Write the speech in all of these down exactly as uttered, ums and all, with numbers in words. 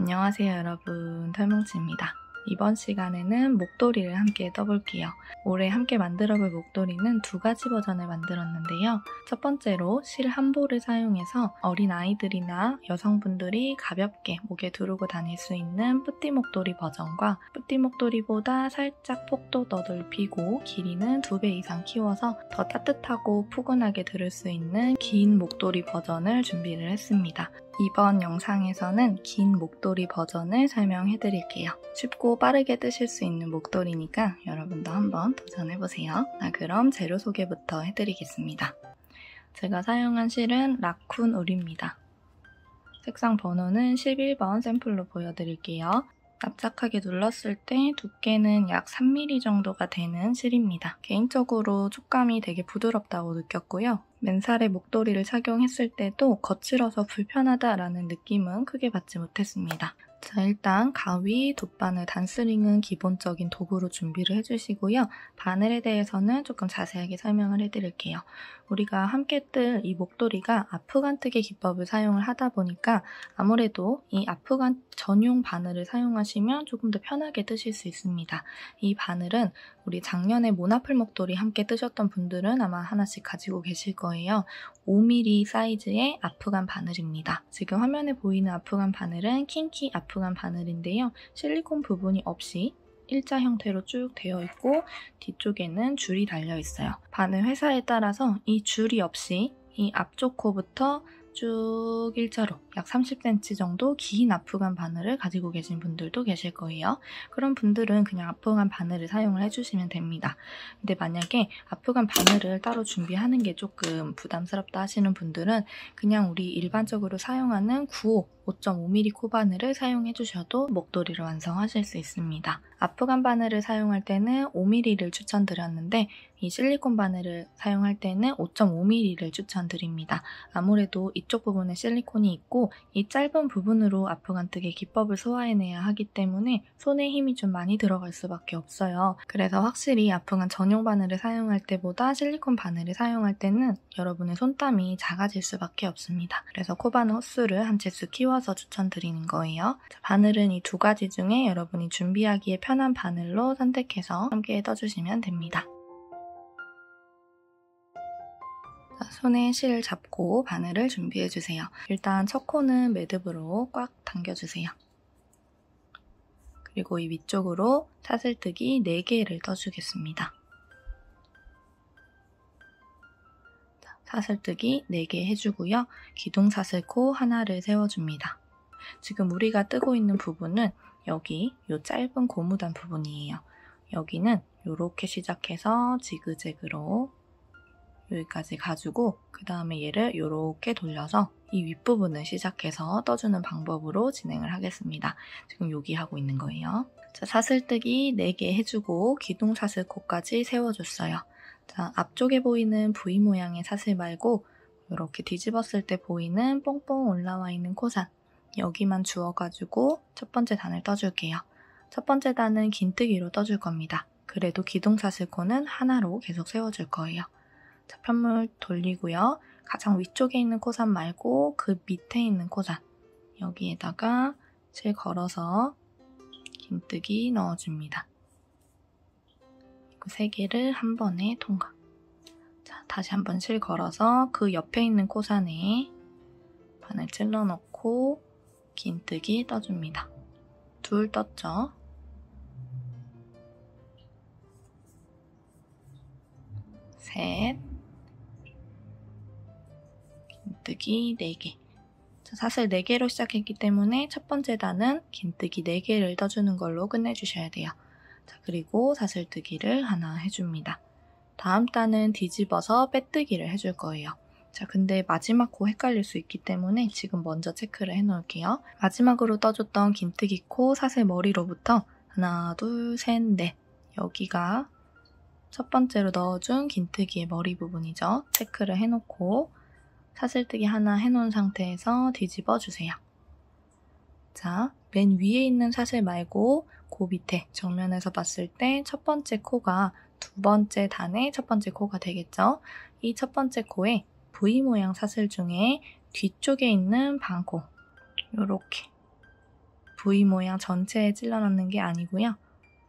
안녕하세요 여러분, 털몽치입니다. 이번 시간에는 목도리를 함께 떠볼게요. 올해 함께 만들어볼 목도리는 두 가지 버전을 만들었는데요. 첫 번째로 실 한 볼을 사용해서 어린 아이들이나 여성분들이 가볍게 목에 두르고 다닐 수 있는 뿌띠 목도리 버전과, 뿌띠 목도리보다 살짝 폭도 더 넓히고 길이는 두 배 이상 키워서 더 따뜻하고 포근하게 들을 수 있는 긴 목도리 버전을 준비를 했습니다. 이번 영상에서는 긴 목도리 버전을 설명해 드릴게요. 쉽고 빠르게 뜨실 수 있는 목도리니까 여러분도 한번 도전해 보세요. 자, 그럼 재료 소개부터 해 드리겠습니다. 제가 사용한 실은 라쿤울입니다. 색상 번호는 십일 번 샘플로 보여드릴게요. 납작하게 눌렀을 때 두께는 약 삼 밀리미터 정도가 되는 실입니다. 개인적으로 촉감이 되게 부드럽다고 느꼈고요. 맨살에 목도리를 착용했을 때도 거칠어서 불편하다라는 느낌은 크게 받지 못했습니다. 자, 일단 가위, 돗바늘, 단스링은 기본적인 도구로 준비를 해주시고요. 바늘에 대해서는 조금 자세하게 설명을 해드릴게요. 우리가 함께 뜰 이 목도리가 아프간뜨기 기법을 사용을 하다 보니까 아무래도 이 아프간 전용 바늘을 사용하시면 조금 더 편하게 뜨실 수 있습니다. 이 바늘은 우리 작년에 모나플 목도리 함께 뜨셨던 분들은 아마 하나씩 가지고 계실 거예요. 오 밀리미터 사이즈의 아프간 바늘입니다. 지금 화면에 보이는 아프간 바늘은 킹키 아프간 바늘인데요. 실리콘 부분이 없이 일자 형태로 쭉 되어 있고 뒤쪽에는 줄이 달려 있어요. 바늘 회사에 따라서 이 줄이 없이 이 앞쪽 코부터 쭉 일자로 약 삼십 센티미터 정도 긴 아프간 바늘을 가지고 계신 분들도 계실 거예요. 그런 분들은 그냥 아프간 바늘을 사용을 해주시면 됩니다. 근데 만약에 아프간 바늘을 따로 준비하는 게 조금 부담스럽다 하시는 분들은 그냥 우리 일반적으로 사용하는 구호 오 점 오 밀리미터 코바늘을 사용해 주셔도 목도리를 완성하실 수 있습니다. 아프간 바늘을 사용할 때는 오 밀리미터를 추천드렸는데 이 실리콘 바늘을 사용할 때는 오 점 오 밀리미터를 추천드립니다. 아무래도 이쪽 부분에 실리콘이 있고 이 짧은 부분으로 아프간뜨기 기법을 소화해내야 하기 때문에 손에 힘이 좀 많이 들어갈 수밖에 없어요. 그래서 확실히 아프간 전용 바늘을 사용할 때보다 실리콘 바늘을 사용할 때는 여러분의 손땀이 작아질 수밖에 없습니다. 그래서 코바늘 호수를 한 채수 키워 추천드리는 거예요. 자, 바늘은 이 두 가지 중에 여러분이 준비하기에 편한 바늘로 선택해서 함께 떠주시면 됩니다. 자, 손에 실 잡고 바늘을 준비해주세요. 일단 첫 코는 매듭으로 꽉 당겨주세요. 그리고 이 위쪽으로 사슬뜨기 네 개를 떠주겠습니다. 사슬뜨기 네 개 해주고요. 기둥사슬 코 하나를 세워줍니다. 지금 우리가 뜨고 있는 부분은 여기 이 짧은 고무단 부분이에요. 여기는 이렇게 시작해서 지그재그로 여기까지 가지고 그 다음에 얘를 이렇게 돌려서 이 윗부분을 시작해서 떠주는 방법으로 진행을 하겠습니다. 지금 여기 하고 있는 거예요. 자, 사슬뜨기 네 개 해주고 기둥사슬 코까지 세워줬어요. 자, 앞쪽에 보이는 V 모양의 사슬 말고 이렇게 뒤집었을 때 보이는 뽕뽕 올라와 있는 코산 여기만 주워가지고 첫 번째 단을 떠줄게요. 첫 번째 단은 긴뜨기로 떠줄 겁니다. 그래도 기둥사슬 코는 하나로 계속 세워줄 거예요. 자, 편물 돌리고요. 가장 위쪽에 있는 코산 말고 그 밑에 있는 코산 여기에다가 실 걸어서 긴뜨기 넣어줍니다. 세 개를 한 번에 통과. 자, 다시 한번 실 걸어서 그 옆에 있는 코산에 바늘 찔러 넣고 긴뜨기 떠줍니다. 둘 떴죠? 셋. 긴뜨기 네 개. 자, 사슬 네 개로 시작했기 때문에 첫 번째 단은 긴뜨기 네 개를 떠주는 걸로 끝내주셔야 돼요. 자, 그리고 사슬뜨기를 하나 해줍니다. 다음 단은 뒤집어서 빼뜨기를 해줄 거예요. 자, 근데 마지막 코 헷갈릴 수 있기 때문에 지금 먼저 체크를 해놓을게요. 마지막으로 떠줬던 긴뜨기 코 사슬 머리로부터 하나, 둘, 셋, 넷 여기가 첫 번째로 넣어준 긴뜨기의 머리 부분이죠. 체크를 해놓고 사슬뜨기 하나 해놓은 상태에서 뒤집어 주세요. 자, 맨 위에 있는 사슬 말고 그 밑에 정면에서 봤을 때 첫 번째 코가 두 번째 단의 첫 번째 코가 되겠죠. 이 첫 번째 코에 V 모양 사슬 중에 뒤쪽에 있는 반코 요렇게 부위 모양 전체에 찔러넣는 게 아니고요.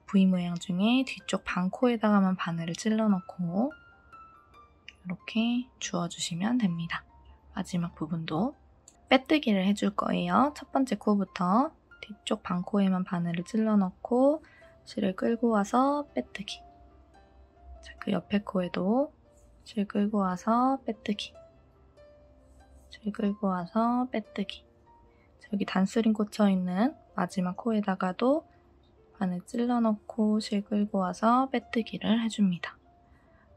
부위 모양 중에 뒤쪽 반코에다가만 바늘을 찔러넣고 이렇게 주워주시면 됩니다. 마지막 부분도 빼뜨기를 해줄 거예요. 첫 번째 코부터 뒤쪽 반코에만 바늘을 찔러넣고 실을 끌고 와서 빼뜨기. 자, 그 옆에 코에도 실 끌고 와서 빼뜨기. 실 끌고 와서 빼뜨기. 자, 여기 단수링 꽂혀있는 마지막 코에다가도 바늘 찔러넣고 실 끌고 와서 빼뜨기를 해줍니다.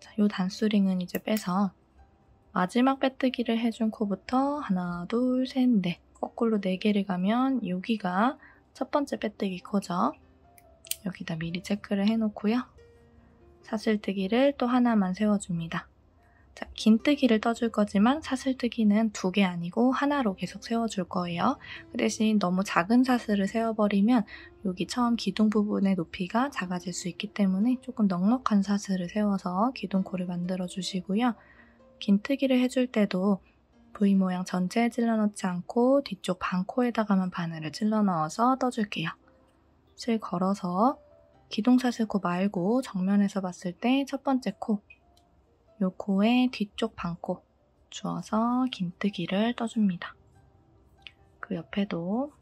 자, 이 단수링은 이제 빼서 마지막 빼뜨기를 해준 코부터 하나, 둘, 셋, 넷 거꾸로 네 개를 가면 여기가 첫 번째 빼뜨기 코죠. 여기다 미리 체크를 해놓고요. 사슬뜨기를 또 하나만 세워줍니다. 자, 긴뜨기를 떠줄 거지만 사슬뜨기는 두 개 아니고 하나로 계속 세워줄 거예요. 그 대신 너무 작은 사슬을 세워버리면 여기 처음 기둥 부분의 높이가 작아질 수 있기 때문에 조금 넉넉한 사슬을 세워서 기둥코를 만들어 주시고요. 긴뜨기를 해줄 때도 V 모양 전체에 찔러넣지 않고 뒤쪽 반코에다가만 바늘을 찔러넣어서 떠줄게요. 실 걸어서 기둥사슬코 말고 정면에서 봤을 때 첫 번째 코, 요 코의 뒤쪽 반코 주워서 긴뜨기를 떠줍니다. 그 옆에도,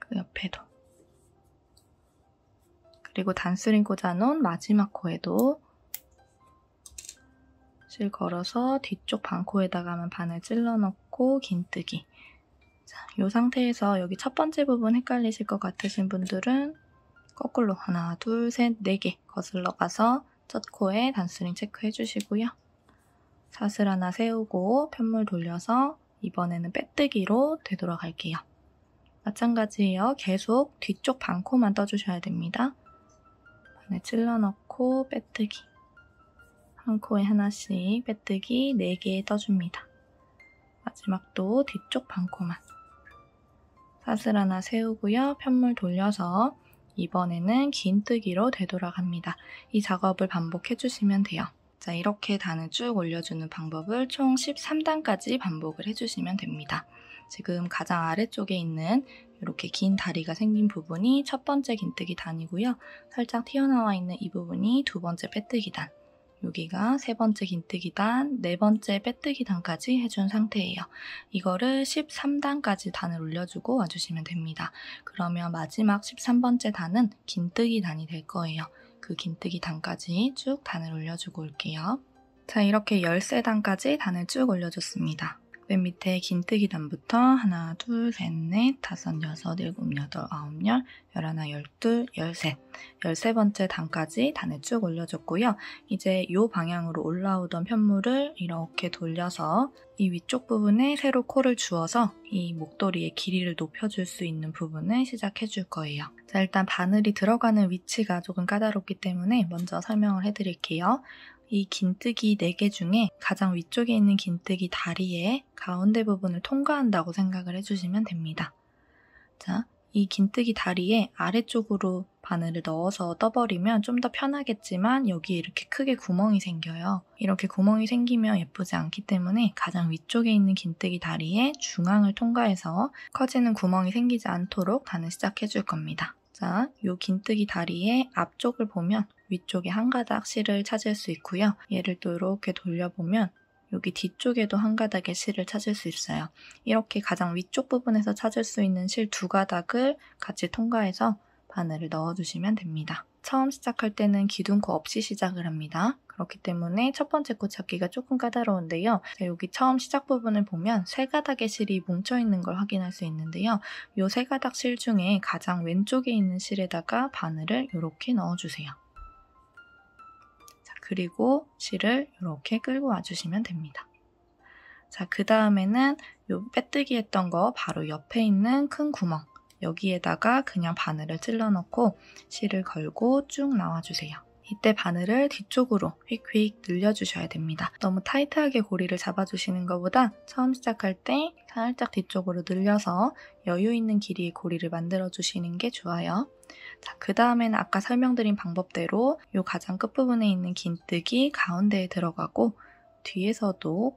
그 옆에도, 그리고 단수링 꽂아놓은 마지막 코에도 실 걸어서 뒤쪽 반코에다가만 바늘 찔러넣고 긴뜨기. 자, 이 상태에서 여기 첫 번째 부분 헷갈리실 것 같으신 분들은 거꾸로 하나, 둘, 셋, 네 개 거슬러 가서 첫 코에 단수링 체크해 주시고요. 사슬 하나 세우고 편물 돌려서 이번에는 빼뜨기로 되돌아갈게요. 마찬가지예요. 계속 뒤쪽 반코만 떠주셔야 됩니다. 바늘 찔러넣고 빼뜨기. 한 코에 하나씩 빼뜨기 네 개 떠줍니다. 마지막도 뒤쪽 반코만. 사슬 하나 세우고요. 편물 돌려서 이번에는 긴뜨기로 되돌아갑니다. 이 작업을 반복해주시면 돼요. 자, 이렇게 단을 쭉 올려주는 방법을 총 십삼 단까지 반복을 해주시면 됩니다. 지금 가장 아래쪽에 있는 이렇게 긴 다리가 생긴 부분이 첫 번째 긴뜨기 단이고요. 살짝 튀어나와 있는 이 부분이 두 번째 빼뜨기 단. 여기가 세 번째 긴뜨기 단, 네 번째 빼뜨기 단까지 해준 상태예요. 이거를 십삼 단까지 단을 올려주고 와주시면 됩니다. 그러면 마지막 십삼 번째 단은 긴뜨기 단이 될 거예요. 그 긴뜨기 단까지 쭉 단을 올려주고 올게요. 자, 이렇게 십삼 단까지 단을 쭉 올려줬습니다. 맨 밑에 긴뜨기 단부터 하나, 둘, 셋, 넷, 다섯, 여섯, 일곱, 여덟, 아홉, 열, 열하나, 열둘, 열셋, 열세 번째 단까지 단을 쭉 올려줬고요. 이제 이 방향으로 올라오던 편물을 이렇게 돌려서 이 위쪽 부분에 새로 코를 주어서 이 목도리의 길이를 높여줄 수 있는 부분을 시작해줄 거예요. 자, 일단 바늘이 들어가는 위치가 조금 까다롭기 때문에 먼저 설명을 해드릴게요. 이 긴뜨기 네 개 중에 가장 위쪽에 있는 긴뜨기 다리의 가운데 부분을 통과한다고 생각을 해주시면 됩니다. 자, 이 긴뜨기 다리에 아래쪽으로 바늘을 넣어서 떠버리면 좀 더 편하겠지만 여기에 이렇게 크게 구멍이 생겨요. 이렇게 구멍이 생기면 예쁘지 않기 때문에 가장 위쪽에 있는 긴뜨기 다리의 중앙을 통과해서 커지는 구멍이 생기지 않도록 단을 시작해줄 겁니다. 자, 이 긴뜨기 다리의 앞쪽을 보면 위쪽에 한 가닥 실을 찾을 수 있고요. 얘를 또 이렇게 돌려보면 여기 뒤쪽에도 한 가닥의 실을 찾을 수 있어요. 이렇게 가장 위쪽 부분에서 찾을 수 있는 실 두 가닥을 같이 통과해서 바늘을 넣어주시면 됩니다. 처음 시작할 때는 기둥코 없이 시작을 합니다. 그렇기 때문에 첫 번째 코 찾기가 조금 까다로운데요. 자, 여기 처음 시작 부분을 보면 세 가닥의 실이 뭉쳐있는 걸 확인할 수 있는데요. 이 세 가닥 실 중에 가장 왼쪽에 있는 실에다가 바늘을 이렇게 넣어주세요. 그리고 실을 이렇게 끌고 와주시면 됩니다. 자, 그 다음에는 요 빼뜨기 했던 거 바로 옆에 있는 큰 구멍 여기에다가 그냥 바늘을 찔러넣고 실을 걸고 쭉 나와주세요. 이때 바늘을 뒤쪽으로 휙휙 늘려주셔야 됩니다. 너무 타이트하게 고리를 잡아주시는 것보다 처음 시작할 때 살짝 뒤쪽으로 늘려서 여유 있는 길이의 고리를 만들어주시는 게 좋아요. 자, 그 다음에는 아까 설명드린 방법대로 요 가장 끝부분에 있는 긴뜨기 가운데에 들어가고 뒤에서도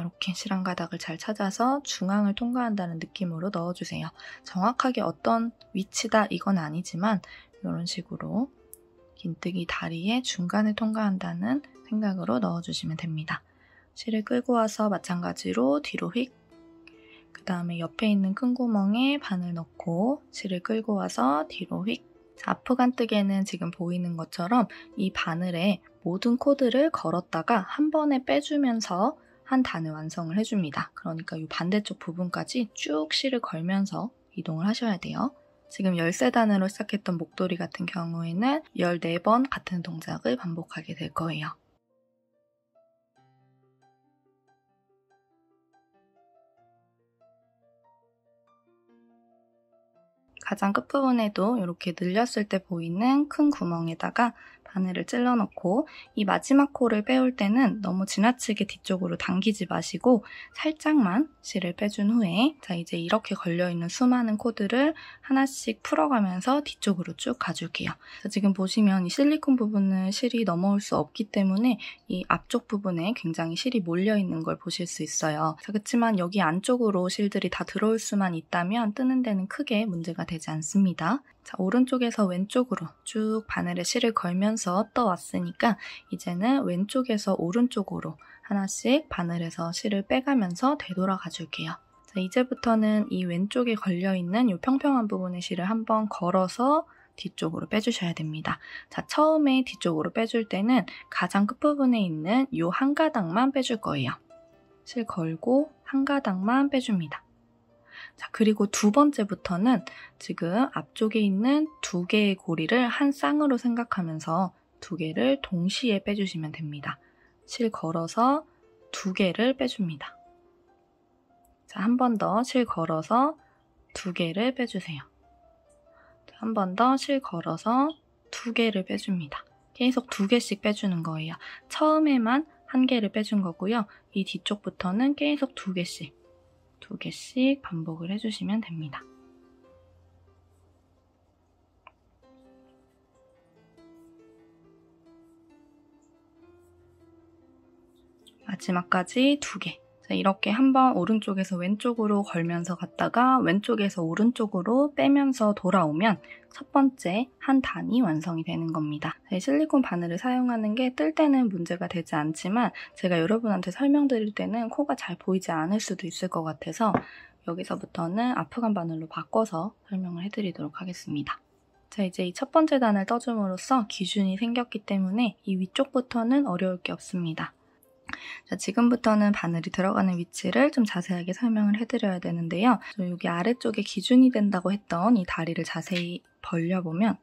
이렇게 실한 가닥을 잘 찾아서 중앙을 통과한다는 느낌으로 넣어주세요. 정확하게 어떤 위치다 이건 아니지만 이런 식으로 긴뜨기 다리의 중간을 통과한다는 생각으로 넣어주시면 됩니다. 실을 끌고 와서 마찬가지로 뒤로 휙, 그 다음에 옆에 있는 큰 구멍에 바늘 넣고 실을 끌고 와서 뒤로 휙. 아프간뜨개는 지금 보이는 것처럼 이 바늘에 모든 코드를 걸었다가 한 번에 빼주면서 한 단을 완성을 해줍니다. 그러니까 이 반대쪽 부분까지 쭉 실을 걸면서 이동을 하셔야 돼요. 지금 십삼 단으로 시작했던 목도리 같은 경우에는 십사 번 같은 동작을 반복하게 될 거예요. 가장 끝부분에도 이렇게 늘렸을 때 보이는 큰 구멍에다가 바늘을 찔러 넣고, 이 마지막 코를 빼올 때는 너무 지나치게 뒤쪽으로 당기지 마시고 살짝만 실을 빼준 후에, 자 이제 이렇게 걸려있는 수많은 코드를 하나씩 풀어가면서 뒤쪽으로 쭉 가줄게요. 자, 지금 보시면 이 실리콘 부분은 실이 넘어올 수 없기 때문에 이 앞쪽 부분에 굉장히 실이 몰려있는 걸 보실 수 있어요. 자, 그렇지만 여기 안쪽으로 실들이 다 들어올 수만 있다면 뜨는 데는 크게 문제가 되지 않습니다. 자, 오른쪽에서 왼쪽으로 쭉 바늘에 실을 걸면서 떠왔으니까 이제는 왼쪽에서 오른쪽으로 하나씩 바늘에서 실을 빼가면서 되돌아가 줄게요. 자, 이제부터는 이 왼쪽에 걸려있는 이 평평한 부분의 실을 한번 걸어서 뒤쪽으로 빼주셔야 됩니다. 자, 처음에 뒤쪽으로 빼줄 때는 가장 끝부분에 있는 이 한 가닥만 빼줄 거예요. 실 걸고 한 가닥만 빼줍니다. 자, 그리고 두 번째부터는 지금 앞쪽에 있는 두 개의 고리를 한 쌍으로 생각하면서 두 개를 동시에 빼주시면 됩니다. 실 걸어서 두 개를 빼줍니다. 자, 한 번 더 실 걸어서 두 개를 빼주세요. 한 번 더 실 걸어서 두 개를 빼줍니다. 계속 두 개씩 빼주는 거예요. 처음에만 한 개를 빼준 거고요. 이 뒤쪽부터는 계속 두 개씩. 두 개씩 반복을 해주시면 됩니다. 마지막까지 두 개. 자, 이렇게 한번 오른쪽에서 왼쪽으로 걸면서 갔다가 왼쪽에서 오른쪽으로 빼면서 돌아오면 첫 번째 한 단이 완성이 되는 겁니다. 자, 이 실리콘 바늘을 사용하는 게 뜰 때는 문제가 되지 않지만 제가 여러분한테 설명드릴 때는 코가 잘 보이지 않을 수도 있을 것 같아서 여기서부터는 아프간 바늘로 바꿔서 설명을 해드리도록 하겠습니다. 자, 이제 이 첫 번째 단을 떠줌으로써 기준이 생겼기 때문에 이 위쪽부터는 어려울 게 없습니다. 자, 지금부터는 바늘이 들어가는 위치를 좀 자세하게 설명을 해드려야 되는데요. 여기 아래쪽에 기준이 된다고 했던 이 다리를 자세히 벌려보면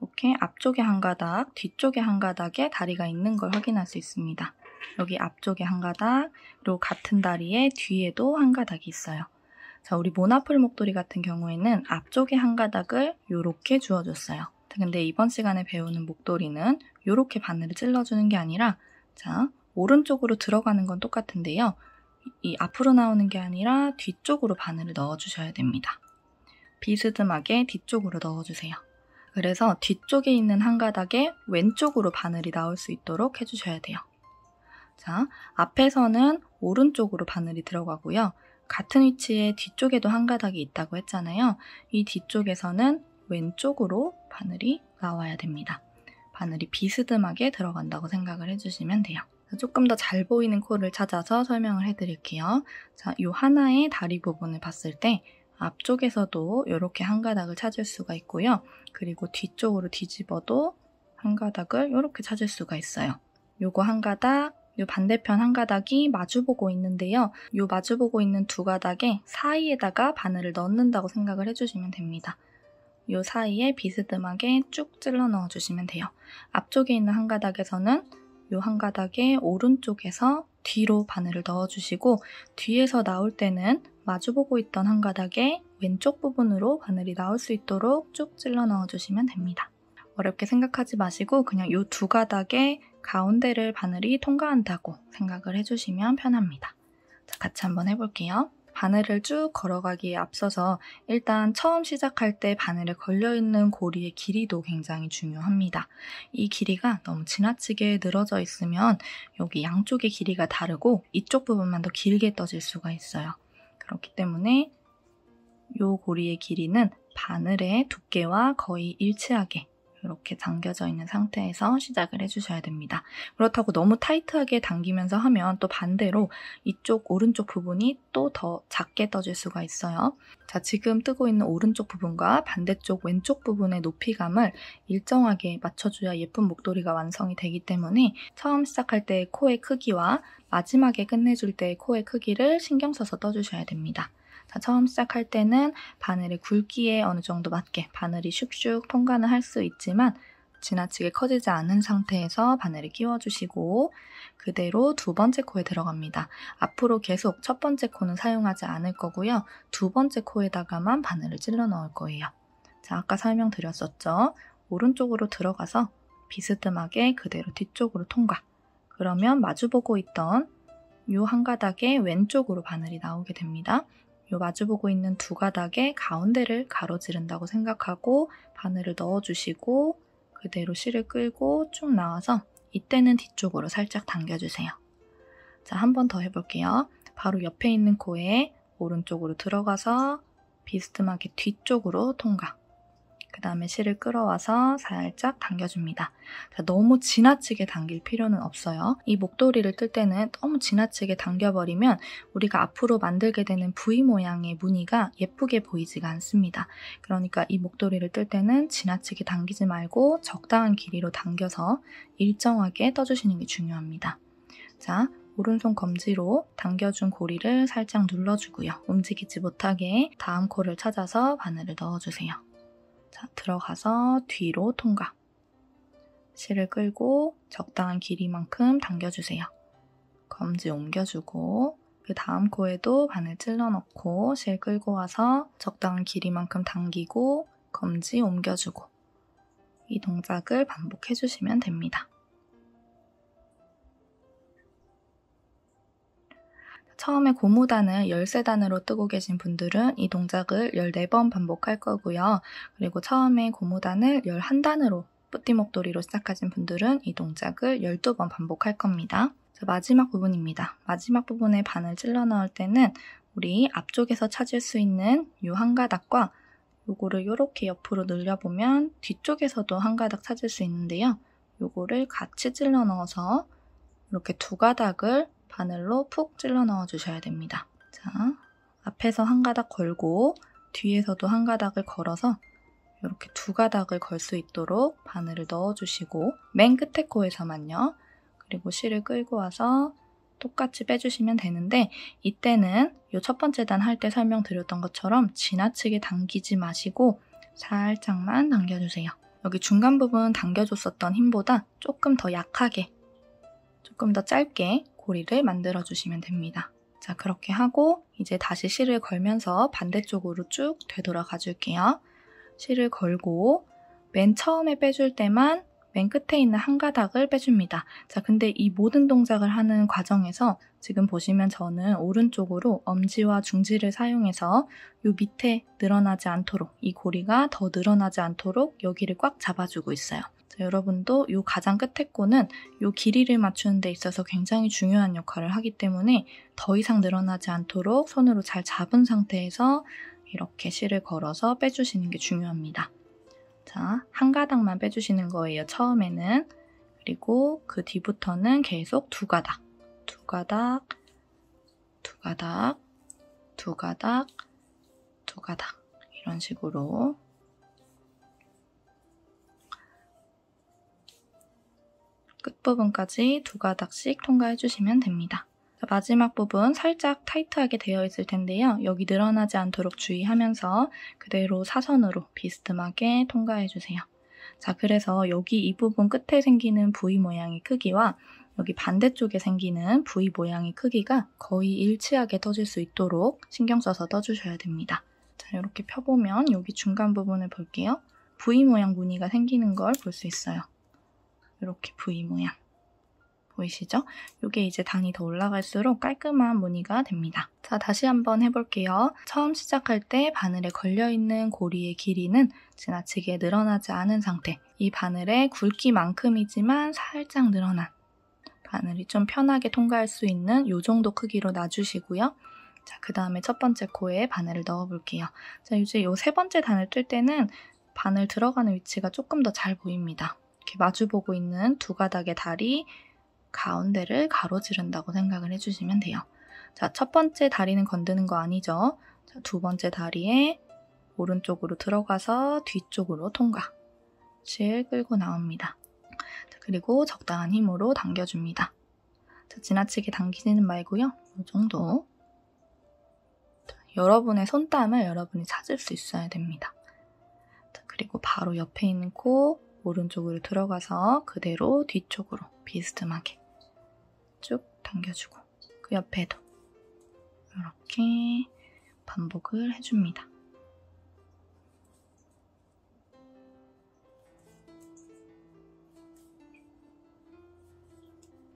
이렇게 앞쪽에 한 가닥, 뒤쪽에 한 가닥에 다리가 있는 걸 확인할 수 있습니다. 여기 앞쪽에 한 가닥, 그리고 같은 다리의 뒤에도 한 가닥이 있어요. 자, 우리 모나풀 목도리 같은 경우에는 앞쪽에 한 가닥을 이렇게 주어줬어요. 자, 근데 이번 시간에 배우는 목도리는 이렇게 바늘을 찔러주는 게 아니라, 자, 오른쪽으로 들어가는 건 똑같은데요. 이 앞으로 나오는 게 아니라 뒤쪽으로 바늘을 넣어주셔야 됩니다. 비스듬하게 뒤쪽으로 넣어주세요. 그래서 뒤쪽에 있는 한 가닥에 왼쪽으로 바늘이 나올 수 있도록 해주셔야 돼요. 자, 앞에서는 오른쪽으로 바늘이 들어가고요. 같은 위치에 뒤쪽에도 한 가닥이 있다고 했잖아요. 이 뒤쪽에서는 왼쪽으로 바늘이 나와야 됩니다. 바늘이 비스듬하게 들어간다고 생각을 해주시면 돼요. 조금 더 잘 보이는 코를 찾아서 설명을 해드릴게요. 자, 이 하나의 다리 부분을 봤을 때 앞쪽에서도 이렇게 한 가닥을 찾을 수가 있고요. 그리고 뒤쪽으로 뒤집어도 한 가닥을 이렇게 찾을 수가 있어요. 요거 한 가닥, 요 반대편 한 가닥이 마주보고 있는데요. 요 마주보고 있는 두 가닥의 사이에다가 바늘을 넣는다고 생각을 해주시면 됩니다. 요 사이에 비스듬하게 쭉 찔러 넣어주시면 돼요. 앞쪽에 있는 한 가닥에서는 이 한 가닥에 오른쪽에서 뒤로 바늘을 넣어주시고, 뒤에서 나올 때는 마주보고 있던 한 가닥에 왼쪽 부분으로 바늘이 나올 수 있도록 쭉 찔러 넣어주시면 됩니다. 어렵게 생각하지 마시고 그냥 이 두 가닥의 가운데를 바늘이 통과한다고 생각을 해주시면 편합니다. 자, 같이 한번 해볼게요. 바늘을 쭉 걸어가기에 앞서서 일단 처음 시작할 때 바늘에 걸려있는 고리의 길이도 굉장히 중요합니다. 이 길이가 너무 지나치게 늘어져 있으면 여기 양쪽의 길이가 다르고 이쪽 부분만 더 길게 떠질 수가 있어요. 그렇기 때문에 이 고리의 길이는 바늘의 두께와 거의 일치하게 이렇게 당겨져 있는 상태에서 시작을 해주셔야 됩니다. 그렇다고 너무 타이트하게 당기면서 하면 또 반대로 이쪽 오른쪽 부분이 또 더 작게 떠질 수가 있어요. 자, 지금 뜨고 있는 오른쪽 부분과 반대쪽 왼쪽 부분의 높이감을 일정하게 맞춰줘야 예쁜 목도리가 완성이 되기 때문에 처음 시작할 때의 코의 크기와 마지막에 끝내줄 때의 코의 크기를 신경 써서 떠주셔야 됩니다. 자, 처음 시작할 때는 바늘의 굵기에 어느 정도 맞게 바늘이 슉슉 통과는 할 수 있지만 지나치게 커지지 않은 상태에서 바늘을 끼워주시고 그대로 두 번째 코에 들어갑니다. 앞으로 계속 첫 번째 코는 사용하지 않을 거고요. 두 번째 코에다가만 바늘을 찔러 넣을 거예요. 자, 아까 설명드렸었죠? 오른쪽으로 들어가서 비스듬하게 그대로 뒤쪽으로 통과. 그러면 마주보고 있던 이 한 가닥의 왼쪽으로 바늘이 나오게 됩니다. 요 마주보고 있는 두 가닥의 가운데를 가로지른다고 생각하고 바늘을 넣어주시고 그대로 실을 끌고 쭉 나와서 이때는 뒤쪽으로 살짝 당겨주세요. 자, 한 번 더 해볼게요. 바로 옆에 있는 코에 오른쪽으로 들어가서 비스듬하게 뒤쪽으로 통과. 그 다음에 실을 끌어와서 살짝 당겨줍니다. 자, 너무 지나치게 당길 필요는 없어요. 이 목도리를 뜰 때는 너무 지나치게 당겨버리면 우리가 앞으로 만들게 되는 V 모양의 무늬가 예쁘게 보이지가 않습니다. 그러니까 이 목도리를 뜰 때는 지나치게 당기지 말고 적당한 길이로 당겨서 일정하게 떠주시는 게 중요합니다. 자, 오른손 검지로 당겨준 고리를 살짝 눌러주고요. 움직이지 못하게 다음 코를 찾아서 바늘을 넣어주세요. 자, 들어가서 뒤로 통과. 실을 끌고 적당한 길이만큼 당겨주세요. 검지 옮겨주고 그 다음 코에도 바늘 찔러 넣고 실 끌고 와서 적당한 길이만큼 당기고 검지 옮겨주고 이 동작을 반복해주시면 됩니다. 처음에 고무단을 십삼 단으로 뜨고 계신 분들은 이 동작을 십사 번 반복할 거고요. 그리고 처음에 고무단을 십일 단으로 뿌띠목도리로 시작하신 분들은 이 동작을 십이 번 반복할 겁니다. 자, 마지막 부분입니다. 마지막 부분에 바늘 찔러 넣을 때는 우리 앞쪽에서 찾을 수 있는 이 한 가닥과 요거를 이렇게 옆으로 늘려보면 뒤쪽에서도 한 가닥 찾을 수 있는데요. 요거를 같이 찔러 넣어서 이렇게 두 가닥을 바늘로 푹 찔러 넣어 주셔야 됩니다. 자, 앞에서 한 가닥 걸고 뒤에서도 한 가닥을 걸어서 이렇게 두 가닥을 걸 수 있도록 바늘을 넣어 주시고 맨 끝에 코에서만요. 그리고 실을 끌고 와서 똑같이 빼주시면 되는데 이때는 이 첫 번째 단 할 때 설명드렸던 것처럼 지나치게 당기지 마시고 살짝만 당겨주세요. 여기 중간 부분 당겨줬었던 힘보다 조금 더 약하게 조금 더 짧게 고리를 만들어 주시면 됩니다. 자, 그렇게 하고 이제 다시 실을 걸면서 반대쪽으로 쭉 되돌아가 줄게요. 실을 걸고 맨 처음에 빼줄 때만 맨 끝에 있는 한 가닥을 빼줍니다. 자, 근데 이 모든 동작을 하는 과정에서 지금 보시면 저는 오른쪽으로 엄지와 중지를 사용해서 이 밑에 늘어나지 않도록 이 고리가 더 늘어나지 않도록 여기를 꽉 잡아주고 있어요. 자, 여러분도 이 가장 끝에 코는 이 길이를 맞추는 데 있어서 굉장히 중요한 역할을 하기 때문에 더 이상 늘어나지 않도록 손으로 잘 잡은 상태에서 이렇게 실을 걸어서 빼주시는 게 중요합니다. 자, 한 가닥만 빼주시는 거예요, 처음에는. 그리고 그 뒤부터는 계속 두 가닥, 두 가닥, 두 가닥, 두 가닥, 두 가닥 이런 식으로 끝부분까지 두 가닥씩 통과해 주시면 됩니다. 자, 마지막 부분 살짝 타이트하게 되어 있을 텐데요. 여기 늘어나지 않도록 주의하면서 그대로 사선으로 비스듬하게 통과해 주세요. 자, 그래서 여기 이 부분 끝에 생기는 V 모양의 크기와 여기 반대쪽에 생기는 V 모양의 크기가 거의 일치하게 떠질 수 있도록 신경 써서 떠주셔야 됩니다. 자, 이렇게 펴보면 여기 중간 부분을 볼게요. V 모양 무늬가 생기는 걸 볼 수 있어요. 이렇게 V 모양. 보이시죠? 이게 이제 단이 더 올라갈수록 깔끔한 무늬가 됩니다. 자, 다시 한번 해볼게요. 처음 시작할 때 바늘에 걸려있는 고리의 길이는 지나치게 늘어나지 않은 상태, 이 바늘의 굵기만큼이지만 살짝 늘어난 바늘이 좀 편하게 통과할 수 있는 이 정도 크기로 놔주시고요. 자, 그 다음에 첫 번째 코에 바늘을 넣어볼게요. 자, 이제 이 세 번째 단을 뜰 때는 바늘 들어가는 위치가 조금 더 잘 보입니다. 이렇게 마주보고 있는 두 가닥의 다리 가운데를 가로지른다고 생각을 해주시면 돼요. 자, 첫 번째 다리는 건드는 거 아니죠? 자, 두 번째 다리에 오른쪽으로 들어가서 뒤쪽으로 통과. 실 끌고 나옵니다. 자, 그리고 적당한 힘으로 당겨줍니다. 자, 지나치게 당기지는 말고요. 이 정도. 여러분의 손땀을 여러분이 찾을 수 있어야 됩니다. 자, 그리고 바로 옆에 있는 코 오른쪽으로 들어가서 그대로 뒤쪽으로 비스듬하게 쭉 당겨주고 그 옆에도 이렇게 반복을 해줍니다.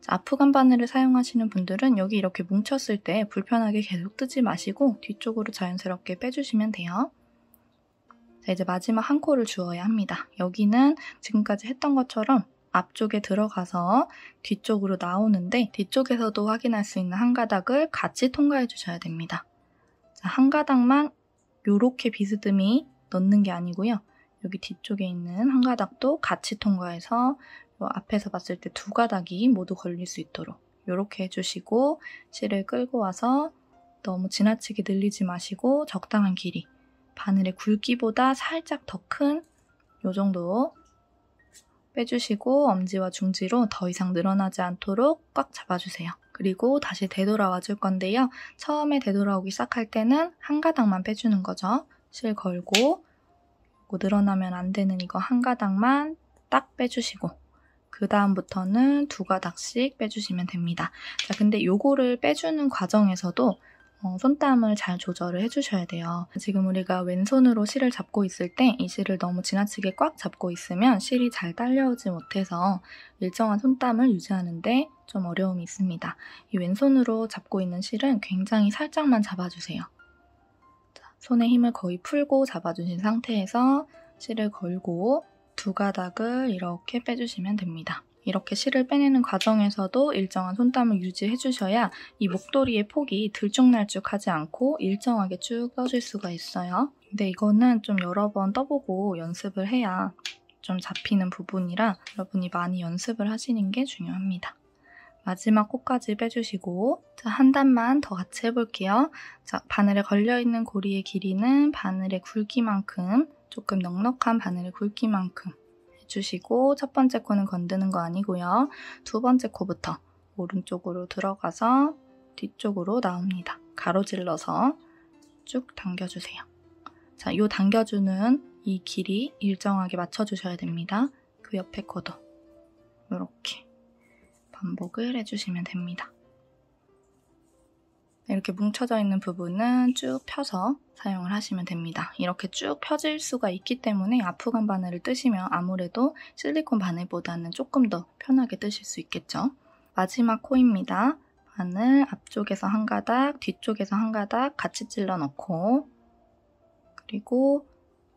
자, 아프간 바늘을 사용하시는 분들은 여기 이렇게 뭉쳤을 때 불편하게 계속 뜨지 마시고 뒤쪽으로 자연스럽게 빼주시면 돼요. 자, 이제 마지막 한 코를 주어야 합니다. 여기는 지금까지 했던 것처럼 앞쪽에 들어가서 뒤쪽으로 나오는데 뒤쪽에서도 확인할 수 있는 한 가닥을 같이 통과해 주셔야 됩니다. 자, 한 가닥만 요렇게 비스듬히 넣는 게 아니고요. 여기 뒤쪽에 있는 한 가닥도 같이 통과해서 앞에서 봤을 때 두 가닥이 모두 걸릴 수 있도록 이렇게 해주시고 실을 끌고 와서 너무 지나치게 늘리지 마시고 적당한 길이, 바늘의 굵기보다 살짝 더 큰 이 정도 빼주시고 엄지와 중지로 더 이상 늘어나지 않도록 꽉 잡아주세요. 그리고 다시 되돌아와 줄 건데요. 처음에 되돌아오기 시작할 때는 한 가닥만 빼주는 거죠. 실 걸고 늘어나면 안 되는 이거 한 가닥만 딱 빼주시고 그 다음부터는 두 가닥씩 빼주시면 됩니다. 자, 근데 요거를 빼주는 과정에서도 어, 손땀을 잘 조절을 해주셔야 돼요. 지금 우리가 왼손으로 실을 잡고 있을 때 이 실을 너무 지나치게 꽉 잡고 있으면 실이 잘 딸려오지 못해서 일정한 손땀을 유지하는데 좀 어려움이 있습니다. 이 왼손으로 잡고 있는 실은 굉장히 살짝만 잡아주세요. 자, 손에 힘을 거의 풀고 잡아주신 상태에서 실을 걸고 두 가닥을 이렇게 빼주시면 됩니다. 이렇게 실을 빼내는 과정에서도 일정한 손땀을 유지해 주셔야 이 목도리의 폭이 들쭉날쭉하지 않고 일정하게 쭉 떠질 수가 있어요. 근데 이거는 좀 여러 번 떠보고 연습을 해야 좀 잡히는 부분이라 여러분이 많이 연습을 하시는 게 중요합니다. 마지막 코까지 빼주시고, 자, 한 단만 더 같이 해볼게요. 자, 바늘에 걸려있는 고리의 길이는 바늘의 굵기만큼, 조금 넉넉한 바늘의 굵기만큼 해주시고 첫 번째 코는 건드는 거 아니고요. 두 번째 코부터 오른쪽으로 들어가서 뒤쪽으로 나옵니다. 가로질러서 쭉 당겨주세요. 자, 요 당겨주는 이 길이 일정하게 맞춰주셔야 됩니다. 그 옆에 코도 이렇게 반복을 해주시면 됩니다. 이렇게 뭉쳐져 있는 부분은 쭉 펴서 사용을 하시면 됩니다. 이렇게 쭉 펴질 수가 있기 때문에 아프간 바늘을 뜨시면 아무래도 실리콘 바늘보다는 조금 더 편하게 뜨실 수 있겠죠. 마지막 코입니다. 바늘 앞쪽에서 한 가닥, 뒤쪽에서 한 가닥 같이 찔러 넣고 그리고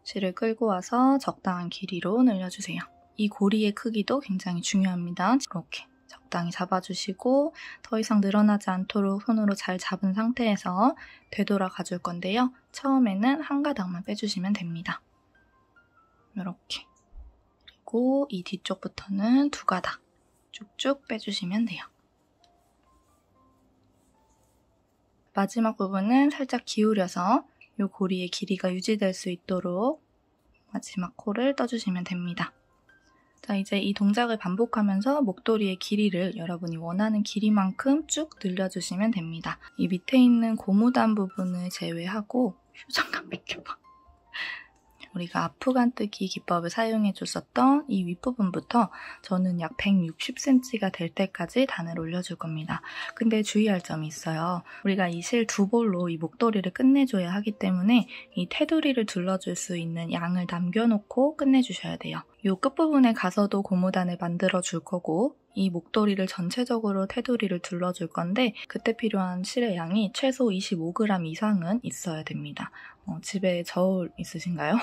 실을 끌고 와서 적당한 길이로 늘려주세요. 이 고리의 크기도 굉장히 중요합니다. 이렇게. 적당히 잡아주시고 더 이상 늘어나지 않도록 손으로 잘 잡은 상태에서 되돌아가 줄 건데요. 처음에는 한 가닥만 빼주시면 됩니다. 이렇게. 그리고 이 뒤쪽부터는 두 가닥 쭉쭉 빼주시면 돼요. 마지막 부분은 살짝 기울여서 이 고리의 길이가 유지될 수 있도록 마지막 코를 떠주시면 됩니다. 자, 이제 이 동작을 반복하면서 목도리의 길이를 여러분이 원하는 길이만큼 쭉 늘려주시면 됩니다. 이 밑에 있는 고무단 부분을 제외하고 휴, 잠깐 비켜봐. 우리가 아프간 뜨기 기법을 사용해줬었던 이 윗부분부터 저는 약 백육십 센티미터가 될 때까지 단을 올려줄 겁니다. 근데 주의할 점이 있어요. 우리가 이 실 두 볼로 이 목도리를 끝내줘야 하기 때문에 이 테두리를 둘러줄 수 있는 양을 남겨놓고 끝내주셔야 돼요. 이 끝부분에 가서도 고무단을 만들어줄 거고 이 목도리를 전체적으로 테두리를 둘러줄 건데 그때 필요한 실의 양이 최소 이십오 그램 이상은 있어야 됩니다. 어, 집에 저울 있으신가요?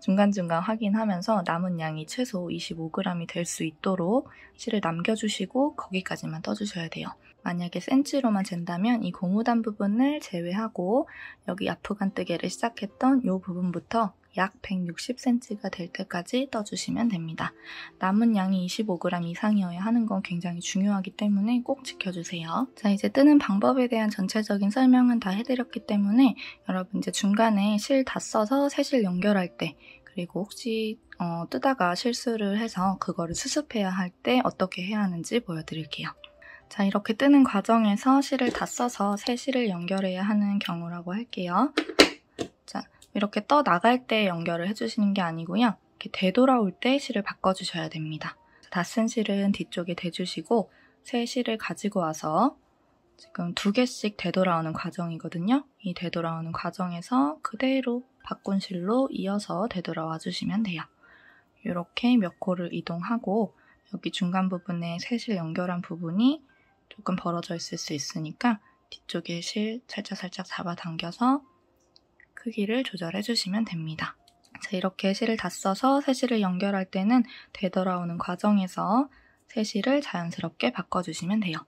중간중간 확인하면서 남은 양이 최소 이십오 그램이 될 수 있도록 실을 남겨주시고 거기까지만 떠주셔야 돼요. 만약에 센치로만 잰다면 이 고무단 부분을 제외하고 여기 아프간 뜨개를 시작했던 이 부분부터 약 백육십 센티미터가 될 때까지 떠주시면 됩니다. 남은 양이 이십오 그램 이상이어야 하는 건 굉장히 중요하기 때문에 꼭 지켜주세요. 자, 이제 뜨는 방법에 대한 전체적인 설명은 다 해드렸기 때문에 여러분 이제 중간에 실 다 써서 새 실 연결할 때 그리고 혹시 어, 뜨다가 실수를 해서 그거를 수습해야 할 때 어떻게 해야 하는지 보여드릴게요. 자, 이렇게 뜨는 과정에서 실을 다 써서 새 실을 연결해야 하는 경우라고 할게요. 자, 이렇게 떠 나갈 때 연결을 해주시는 게 아니고요. 이렇게 되돌아올 때 실을 바꿔주셔야 됩니다. 다 쓴 실은 뒤쪽에 대주시고 새 실을 가지고 와서 지금 두 개씩 되돌아오는 과정이거든요. 이 되돌아오는 과정에서 그대로 바꾼 실로 이어서 되돌아와 주시면 돼요. 이렇게 몇 코를 이동하고 여기 중간 부분에 새 실 연결한 부분이 조금 벌어져 있을 수 있으니까 뒤쪽에 실 살짝살짝 잡아당겨서 크기를 조절해 주시면 됩니다. 자, 이렇게 실을 다 써서 새 실을 연결할 때는 되돌아오는 과정에서 새 실을 자연스럽게 바꿔주시면 돼요.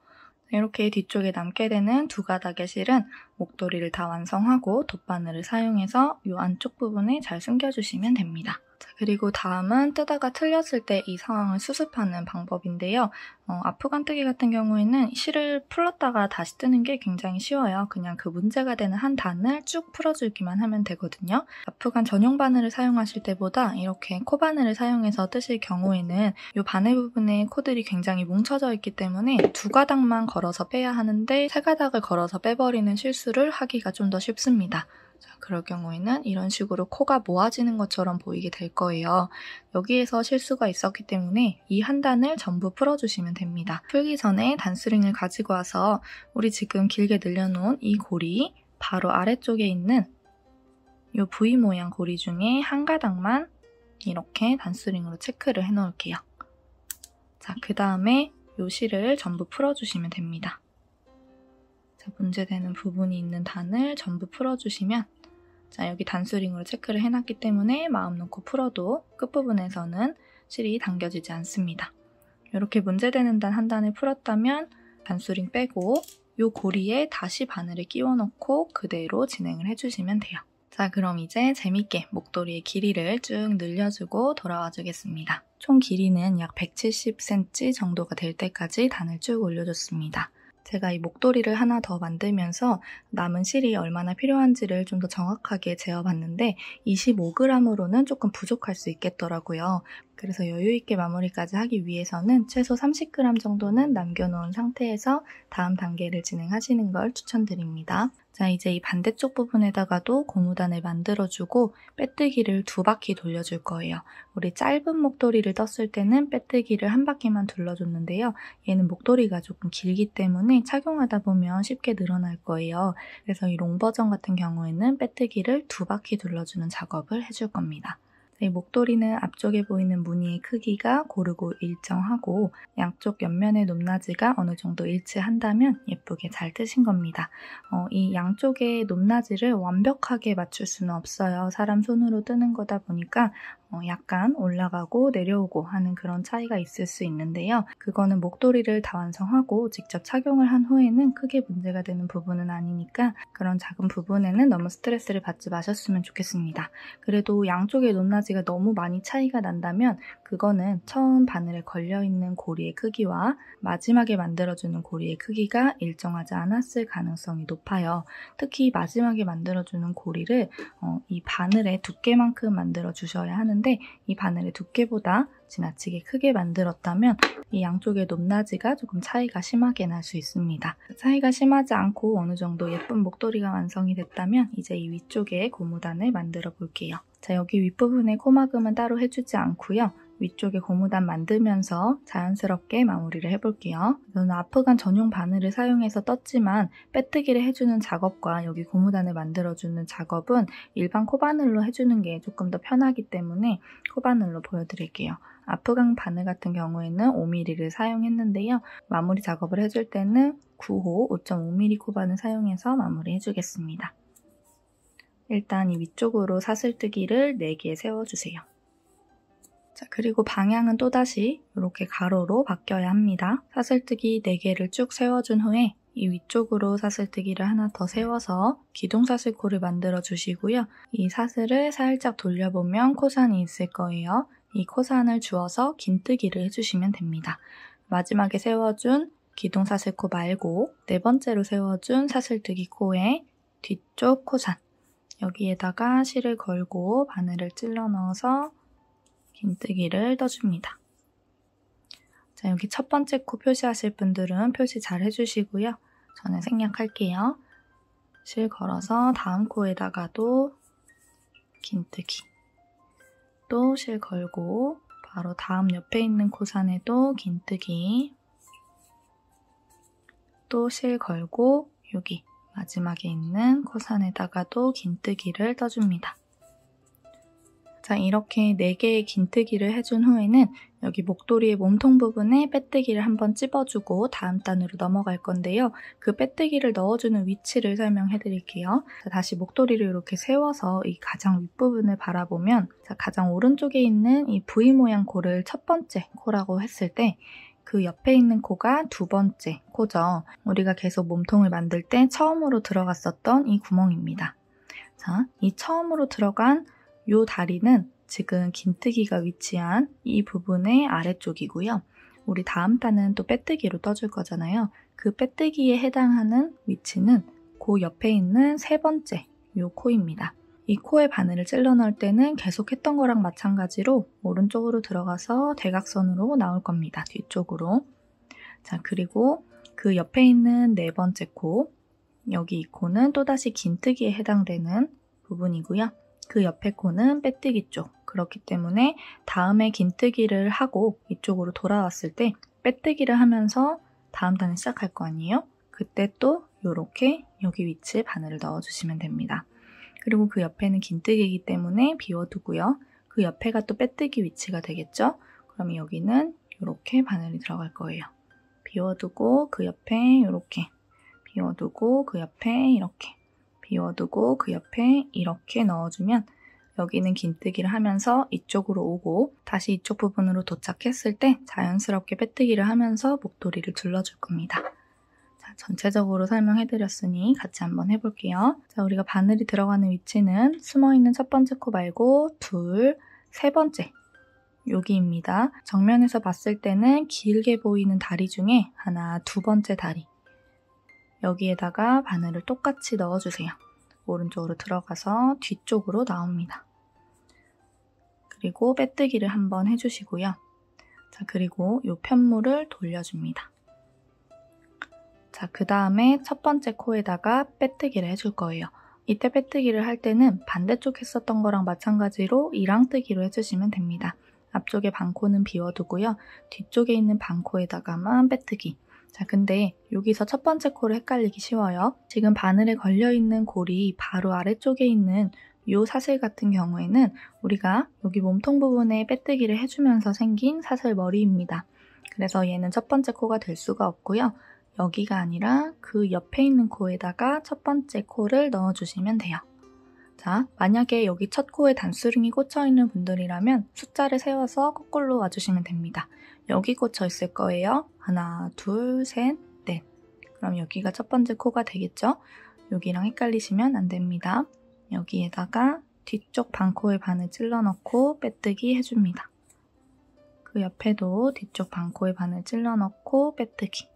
이렇게 뒤쪽에 남게 되는 두 가닥의 실은 목도리를 다 완성하고 돗바늘을 사용해서 이 안쪽 부분에 잘 숨겨주시면 됩니다. 자, 그리고 다음은 뜨다가 틀렸을 때 이 상황을 수습하는 방법인데요. 어, 아프간 뜨기 같은 경우에는 실을 풀었다가 다시 뜨는 게 굉장히 쉬워요. 그냥 그 문제가 되는 한 단을 쭉 풀어주기만 하면 되거든요. 아프간 전용 바늘을 사용하실 때보다 이렇게 코바늘을 사용해서 뜨실 경우에는 이 바늘 부분에 코들이 굉장히 뭉쳐져 있기 때문에 두 가닥만 걸어서 빼야 하는데 세 가닥을 걸어서 빼버리는 실수를 하기가 좀 더 쉽습니다. 자, 그럴 경우에는 이런 식으로 코가 모아지는 것처럼 보이게 될 거예요. 여기에서 실수가 있었기 때문에 이 한 단을 전부 풀어주시면 됩니다. 풀기 전에 단수링을 가지고 와서 우리 지금 길게 늘려놓은 이 고리 바로 아래쪽에 있는 이 V 모양 고리 중에 한 가닥만 이렇게 단수링으로 체크를 해놓을게요. 자, 그 다음에 이 실을 전부 풀어주시면 됩니다. 자, 문제되는 부분이 있는 단을 전부 풀어주시면 자, 여기 단수링으로 체크를 해놨기 때문에 마음 놓고 풀어도 끝부분에서는 실이 당겨지지 않습니다. 이렇게 문제되는 단 한 단을 풀었다면 단수링 빼고 이 고리에 다시 바늘을 끼워 넣고 그대로 진행을 해주시면 돼요. 자, 그럼 이제 재밌게 목도리의 길이를 쭉 늘려주고 돌아와 주겠습니다. 총 길이는 약 백칠십 센티미터 정도가 될 때까지 단을 쭉 올려줬습니다. 제가 이 목도리를 하나 더 만들면서 남은 실이 얼마나 필요한지를 좀 더 정확하게 재어봤는데 이십오 그램으로는 조금 부족할 수 있겠더라고요. 그래서 여유있게 마무리까지 하기 위해서는 최소 삼십 그램 정도는 남겨놓은 상태에서 다음 단계를 진행하시는 걸 추천드립니다. 자, 이제 이 반대쪽 부분에다가도 고무단을 만들어주고 빼뜨기를 두 바퀴 돌려줄 거예요. 우리 짧은 목도리를 떴을 때는 빼뜨기를 한 바퀴만 둘러줬는데요. 얘는 목도리가 조금 길기 때문에 착용하다 보면 쉽게 늘어날 거예요. 그래서 이 롱 버전 같은 경우에는 빼뜨기를 두 바퀴 둘러주는 작업을 해줄 겁니다. 이 목도리는 앞쪽에 보이는 무늬의 크기가 고르고 일정하고 양쪽 옆면의 높낮이가 어느 정도 일치한다면 예쁘게 잘 뜨신 겁니다. 어, 이 양쪽의 높낮이를 완벽하게 맞출 수는 없어요. 사람 손으로 뜨는 거다 보니까 어, 약간 올라가고 내려오고 하는 그런 차이가 있을 수 있는데요. 그거는 목도리를 다 완성하고 직접 착용을 한 후에는 크게 문제가 되는 부분은 아니니까 그런 작은 부분에는 너무 스트레스를 받지 마셨으면 좋겠습니다. 그래도 양쪽의 높낮이가 너무 많이 차이가 난다면 그거는 처음 바늘에 걸려있는 고리의 크기와 마지막에 만들어주는 고리의 크기가 일정하지 않았을 가능성이 높아요. 특히 마지막에 만들어주는 고리를 어, 이 바늘의 두께만큼 만들어주셔야 하는데 이 바늘의 두께보다 지나치게 크게 만들었다면 이 양쪽의 높낮이가 조금 차이가 심하게 날 수 있습니다. 차이가 심하지 않고 어느 정도 예쁜 목도리가 완성이 됐다면 이제 이 위쪽에 고무단을 만들어 볼게요. 자, 여기 윗부분에 코막음은 따로 해주지 않고요. 위쪽에 고무단 만들면서 자연스럽게 마무리를 해볼게요. 저는 아프간 전용 바늘을 사용해서 떴지만 빼뜨기를 해주는 작업과 여기 고무단을 만들어주는 작업은 일반 코바늘로 해주는 게 조금 더 편하기 때문에 코바늘로 보여드릴게요. 아프간 바늘 같은 경우에는 오 밀리미터를 사용했는데요. 마무리 작업을 해줄 때는 구 호 오 점 오 밀리미터 코바늘 사용해서 마무리 해주겠습니다. 일단 이 위쪽으로 사슬뜨기를 네 개 세워주세요. 자, 그리고 방향은 또다시 이렇게 가로로 바뀌어야 합니다. 사슬뜨기 네 개를 쭉 세워준 후에 이 위쪽으로 사슬뜨기를 하나 더 세워서 기둥사슬코를 만들어 주시고요. 이 사슬을 살짝 돌려보면 코산이 있을 거예요. 이 코산을 주어서 긴뜨기를 해주시면 됩니다. 마지막에 세워준 기둥사슬코 말고 네 번째로 세워준 사슬뜨기 코에 뒤쪽 코산, 여기에다가 실을 걸고 바늘을 찔러 넣어서 긴뜨기를 떠줍니다. 자, 여기 첫 번째 코 표시하실 분들은 표시 잘 해주시고요. 저는 생략할게요. 실 걸어서 다음 코에다가도 긴뜨기, 또 실 걸고 바로 다음 옆에 있는 코산에도 긴뜨기, 또 실 걸고 여기 마지막에 있는 코산에다가도 긴뜨기를 떠줍니다. 자, 이렇게 네 개의 긴뜨기를 해준 후에는 여기 목도리의 몸통 부분에 빼뜨기를 한번 찝어주고 다음 단으로 넘어갈 건데요. 그 빼뜨기를 넣어주는 위치를 설명해 드릴게요. 자, 다시 목도리를 이렇게 세워서 이 가장 윗부분을 바라보면, 자, 가장 오른쪽에 있는 이 V 모양 코를 첫 번째 코라고 했을 때 그 옆에 있는 코가 두 번째 코죠. 우리가 계속 몸통을 만들 때 처음으로 들어갔었던 이 구멍입니다. 자, 이 처음으로 들어간 이 다리는 지금 긴뜨기가 위치한 이 부분의 아래쪽이고요. 우리 다음 단은 또 빼뜨기로 떠줄 거잖아요. 그 빼뜨기에 해당하는 위치는 그 옆에 있는 세 번째 이 코입니다. 이 코에 바늘을 찔러 넣을 때는 계속 했던 거랑 마찬가지로 오른쪽으로 들어가서 대각선으로 나올 겁니다. 뒤쪽으로. 자, 그리고 그 옆에 있는 네 번째 코, 여기 이 코는 또다시 긴뜨기에 해당되는 부분이고요. 그 옆에 코는 빼뜨기 쪽. 그렇기 때문에 다음에 긴뜨기를 하고 이쪽으로 돌아왔을 때 빼뜨기를 하면서 다음 단을 시작할 거 아니에요? 그때 또 이렇게 여기 위치에 바늘을 넣어주시면 됩니다. 그리고 그 옆에는 긴뜨기이기 때문에 비워두고요. 그 옆에가 또 빼뜨기 위치가 되겠죠? 그럼 여기는 이렇게 바늘이 들어갈 거예요. 비워두고 그 옆에 이렇게, 비워두고 그 옆에 이렇게, 비워두고 그 옆에 이렇게 넣어주면 여기는 긴뜨기를 하면서 이쪽으로 오고 다시 이쪽 부분으로 도착했을 때 자연스럽게 빼뜨기를 하면서 목도리를 둘러줄 겁니다. 자, 전체적으로 설명해드렸으니 같이 한번 해볼게요. 자, 우리가 바늘이 들어가는 위치는 숨어있는 첫 번째 코 말고 둘, 세 번째 여기입니다. 정면에서 봤을 때는 길게 보이는 다리 중에 하나, 두 번째 다리, 여기에다가 바늘을 똑같이 넣어주세요. 오른쪽으로 들어가서 뒤쪽으로 나옵니다. 그리고 빼뜨기를 한번 해주시고요. 자, 그리고 이 편물을 돌려줍니다. 자, 그 다음에 첫 번째 코에다가 빼뜨기를 해줄 거예요. 이때 빼뜨기를 할 때는 반대쪽 했었던 거랑 마찬가지로 이랑뜨기로 해주시면 됩니다. 앞쪽에 반코는 비워두고요. 뒤쪽에 있는 반코에다가만 빼뜨기. 자, 근데 여기서 첫 번째 코를 헷갈리기 쉬워요. 지금 바늘에 걸려있는 고리 바로 아래쪽에 있는 이 사슬 같은 경우에는 우리가 여기 몸통 부분에 빼뜨기를 해주면서 생긴 사슬머리입니다. 그래서 얘는 첫 번째 코가 될 수가 없고요. 여기가 아니라 그 옆에 있는 코에다가 첫 번째 코를 넣어주시면 돼요. 자, 만약에 여기 첫 코에 단수링이 꽂혀있는 분들이라면 숫자를 세워서 거꾸로 와주시면 됩니다. 여기 꽂혀있을 거예요. 하나, 둘, 셋, 넷. 그럼 여기가 첫 번째 코가 되겠죠? 여기랑 헷갈리시면 안 됩니다. 여기에다가 뒤쪽 반코에 바늘 찔러 넣고 빼뜨기 해줍니다. 그 옆에도 뒤쪽 반코에 바늘 찔러 넣고 빼뜨기.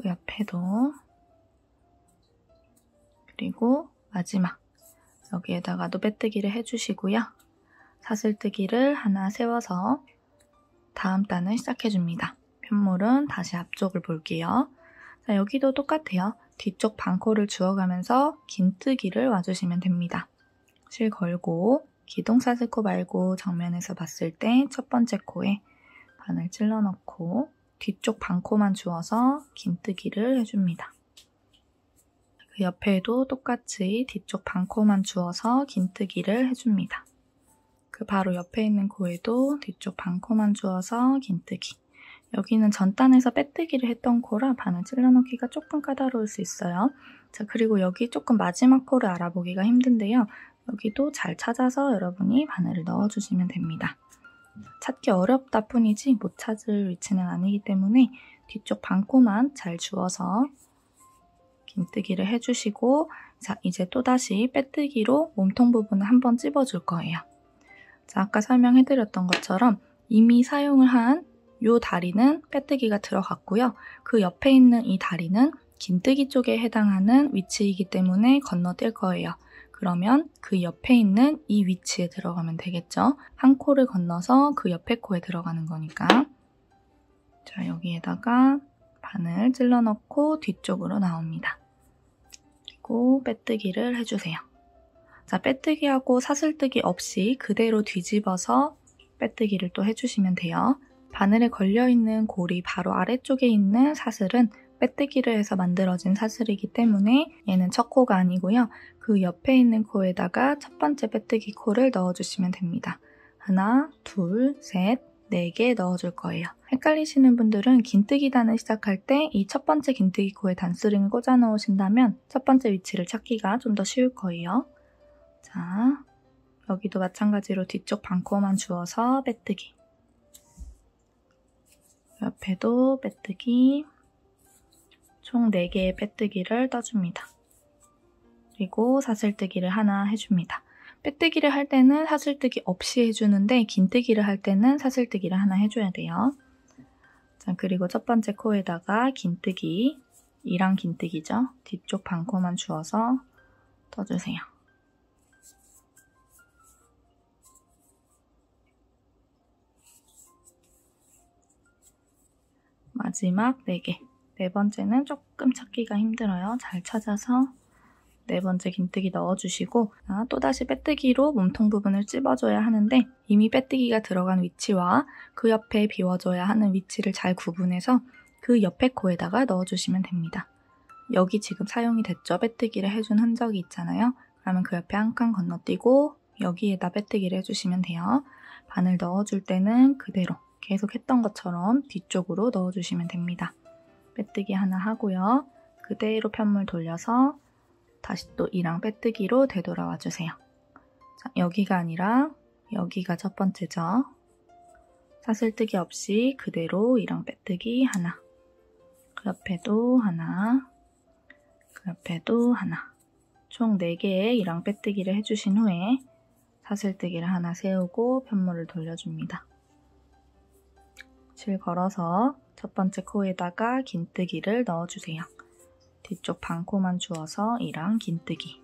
그 옆에도. 그리고 마지막 여기에다가도 빼뜨기를 해주시고요. 사슬뜨기를 하나 세워서 다음 단을 시작해줍니다. 편물은 다시 앞쪽을 볼게요. 자, 여기도 똑같아요. 뒤쪽 반코를 주워가면서 긴뜨기를 와주시면 됩니다. 실 걸고 기동사슬코 말고 정면에서 봤을 때 첫 번째 코에 바늘 찔러 넣고 뒤쪽 반코만 주워서 긴뜨기를 해줍니다. 그 옆에도 똑같이 뒤쪽 반코만 주워서 긴뜨기를 해줍니다. 그 바로 옆에 있는 코에도 뒤쪽 반코만 주워서 긴뜨기. 여기는 전단에서 빼뜨기를 했던 코라 바늘 찔러넣기가 조금 까다로울 수 있어요. 자, 그리고 여기 조금 마지막 코를 알아보기가 힘든데요. 여기도 잘 찾아서 여러분이 바늘을 넣어주시면 됩니다. 찾기 어렵다 뿐이지 못 찾을 위치는 아니기 때문에 뒤쪽 반코만 잘 주워서 긴뜨기를 해주시고, 자, 이제 또다시 빼뜨기로 몸통 부분을 한번 찝어줄 거예요. 자, 아까 설명해드렸던 것처럼 이미 사용을 한 이 다리는 빼뜨기가 들어갔고요. 그 옆에 있는 이 다리는 긴뜨기 쪽에 해당하는 위치이기 때문에 건너뛸 거예요. 그러면 그 옆에 있는 이 위치에 들어가면 되겠죠. 한 코를 건너서 그 옆에 코에 들어가는 거니까. 자, 여기에다가 바늘 찔러 넣고 뒤쪽으로 나옵니다. 그리고 빼뜨기를 해주세요. 자, 빼뜨기하고 사슬뜨기 없이 그대로 뒤집어서 빼뜨기를 또 해주시면 돼요. 바늘에 걸려있는 고리 바로 아래쪽에 있는 사슬은 빼뜨기를 해서 만들어진 사슬이기 때문에 얘는 첫 코가 아니고요. 그 옆에 있는 코에다가 첫 번째 빼뜨기 코를 넣어주시면 됩니다. 하나, 둘, 셋, 네 개 넣어줄 거예요. 헷갈리시는 분들은 긴뜨기 단을 시작할 때 이 첫 번째 긴뜨기 코에 단수링을 꽂아 넣으신다면 첫 번째 위치를 찾기가 좀 더 쉬울 거예요. 자, 여기도 마찬가지로 뒤쪽 반코만 주워서 빼뜨기. 옆에도 빼뜨기, 총 네 개의 빼뜨기를 떠줍니다. 그리고 사슬뜨기를 하나 해줍니다. 빼뜨기를 할 때는 사슬뜨기 없이 해주는데 긴뜨기를 할 때는 사슬뜨기를 하나 해줘야 돼요. 자, 그리고 첫 번째 코에다가 긴뜨기, 이랑 긴뜨기죠. 뒤쪽 반코만 주워서 떠주세요. 마지막 네 개. 네 번째는 조금 찾기가 힘들어요. 잘 찾아서 네 번째 긴뜨기 넣어주시고, 아, 또다시 빼뜨기로 몸통 부분을 찝어줘야 하는데 이미 빼뜨기가 들어간 위치와 그 옆에 비워줘야 하는 위치를 잘 구분해서 그 옆에 코에다가 넣어주시면 됩니다. 여기 지금 사용이 됐죠? 빼뜨기를 해준 흔적이 있잖아요. 그러면 그 옆에 한 칸 건너뛰고 여기에다 빼뜨기를 해주시면 돼요. 바늘 넣어줄 때는 그대로 계속 했던 것처럼 뒤쪽으로 넣어주시면 됩니다. 빼뜨기 하나 하고요. 그대로 편물 돌려서 다시 또 이랑 빼뜨기로 되돌아와 주세요. 자, 여기가 아니라 여기가 첫 번째죠. 사슬뜨기 없이 그대로 이랑 빼뜨기 하나. 그 옆에도 하나. 그 옆에도 하나. 총 네 개의 이랑 빼뜨기를 해주신 후에 사슬뜨기를 하나 세우고 편물을 돌려줍니다. 실 걸어서 첫 번째 코에다가 긴뜨기를 넣어주세요. 뒤쪽 반코만 주워서 이랑 긴뜨기.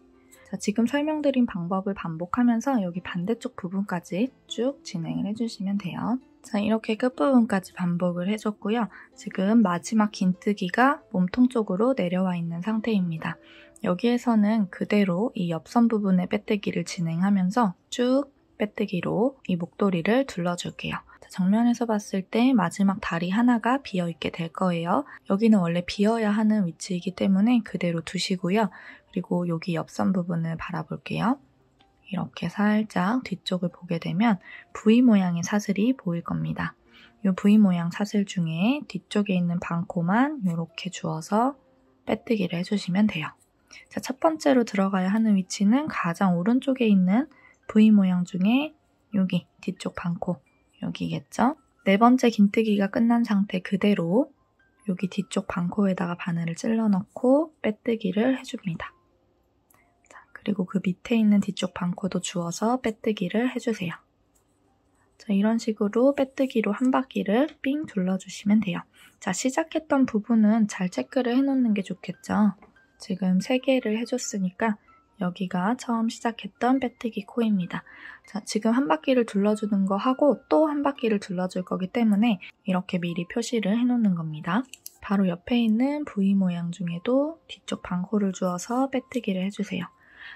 자, 지금 설명드린 방법을 반복하면서 여기 반대쪽 부분까지 쭉 진행을 해주시면 돼요. 자, 이렇게 끝부분까지 반복을 해줬고요. 지금 마지막 긴뜨기가 몸통 쪽으로 내려와 있는 상태입니다. 여기에서는 그대로 이 옆선 부분의 빼뜨기를 진행하면서 쭉 빼뜨기로 이 목도리를 둘러줄게요. 정면에서 봤을 때 마지막 다리 하나가 비어있게 될 거예요. 여기는 원래 비어야 하는 위치이기 때문에 그대로 두시고요. 그리고 여기 옆선 부분을 바라볼게요. 이렇게 살짝 뒤쪽을 보게 되면 V 모양의 사슬이 보일 겁니다. 이 V 모양 사슬 중에 뒤쪽에 있는 반코만 이렇게 주워서 빼뜨기를 해주시면 돼요. 자, 첫 번째로 들어가야 하는 위치는 가장 오른쪽에 있는 V 모양 중에 여기 뒤쪽 반코. 여기겠죠? 네 번째 긴뜨기가 끝난 상태 그대로 여기 뒤쪽 반코에다가 바늘을 찔러 넣고 빼뜨기를 해줍니다. 자, 그리고 그 밑에 있는 뒤쪽 반코도 주워서 빼뜨기를 해주세요. 자, 이런 식으로 빼뜨기로 한 바퀴를 삥 둘러주시면 돼요. 자, 시작했던 부분은 잘 체크를 해놓는 게 좋겠죠? 지금 세 개를 해줬으니까 여기가 처음 시작했던 빼뜨기 코입니다. 자, 지금 한 바퀴를 둘러주는 거 하고 또 한 바퀴를 둘러줄 거기 때문에 이렇게 미리 표시를 해놓는 겁니다. 바로 옆에 있는 V 모양 중에도 뒤쪽 반코를 주어서 빼뜨기를 해주세요.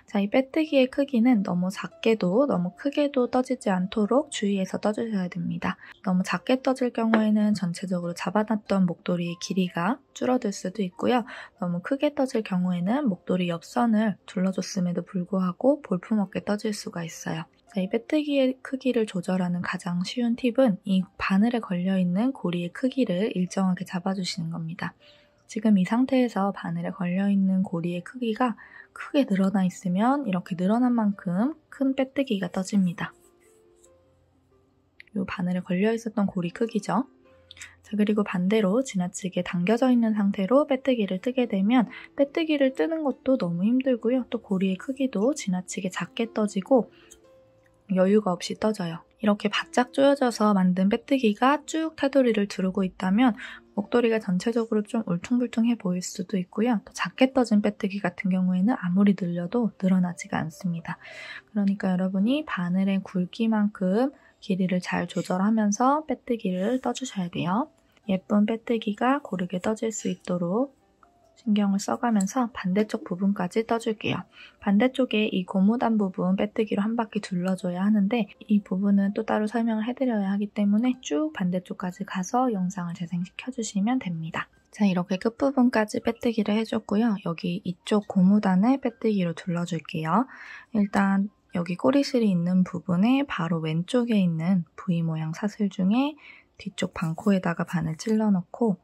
자, 이 빼뜨기의 크기는 너무 작게도 너무 크게도 떠지지 않도록 주의해서 떠주셔야 됩니다. 너무 작게 떠질 경우에는 전체적으로 잡아놨던 목도리의 길이가 줄어들 수도 있고요. 너무 크게 떠질 경우에는 목도리 옆선을 둘러줬음에도 불구하고 볼품없게 떠질 수가 있어요. 자, 이 빼뜨기의 크기를 조절하는 가장 쉬운 팁은 이 바늘에 걸려있는 고리의 크기를 일정하게 잡아주시는 겁니다. 지금 이 상태에서 바늘에 걸려있는 고리의 크기가 크게 늘어나 있으면 이렇게 늘어난 만큼 큰 빼뜨기가 떠집니다. 이 바늘에 걸려있었던 고리 크기죠. 자, 그리고 반대로 지나치게 당겨져 있는 상태로 빼뜨기를 뜨게 되면 빼뜨기를 뜨는 것도 너무 힘들고요. 또 고리의 크기도 지나치게 작게 떠지고 여유가 없이 떠져요. 이렇게 바짝 조여져서 만든 빼뜨기가 쭉 테두리를 두르고 있다면 목도리가 전체적으로 좀 울퉁불퉁해 보일 수도 있고요. 또 작게 떠진 빼뜨기 같은 경우에는 아무리 늘려도 늘어나지가 않습니다. 그러니까 여러분이 바늘의 굵기만큼 길이를 잘 조절하면서 빼뜨기를 떠주셔야 돼요. 예쁜 빼뜨기가 고르게 떠질 수 있도록 신경을 써가면서 반대쪽 부분까지 떠줄게요. 반대쪽에 이 고무단 부분 빼뜨기로 한 바퀴 둘러줘야 하는데 이 부분은 또 따로 설명을 해드려야 하기 때문에 쭉 반대쪽까지 가서 영상을 재생시켜주시면 됩니다. 자, 이렇게 끝부분까지 빼뜨기를 해줬고요. 여기 이쪽 고무단에 빼뜨기로 둘러줄게요. 일단 여기 꼬리실이 있는 부분에 바로 왼쪽에 있는 V 모양 사슬 중에 뒤쪽 반코에다가 바늘 찔러넣고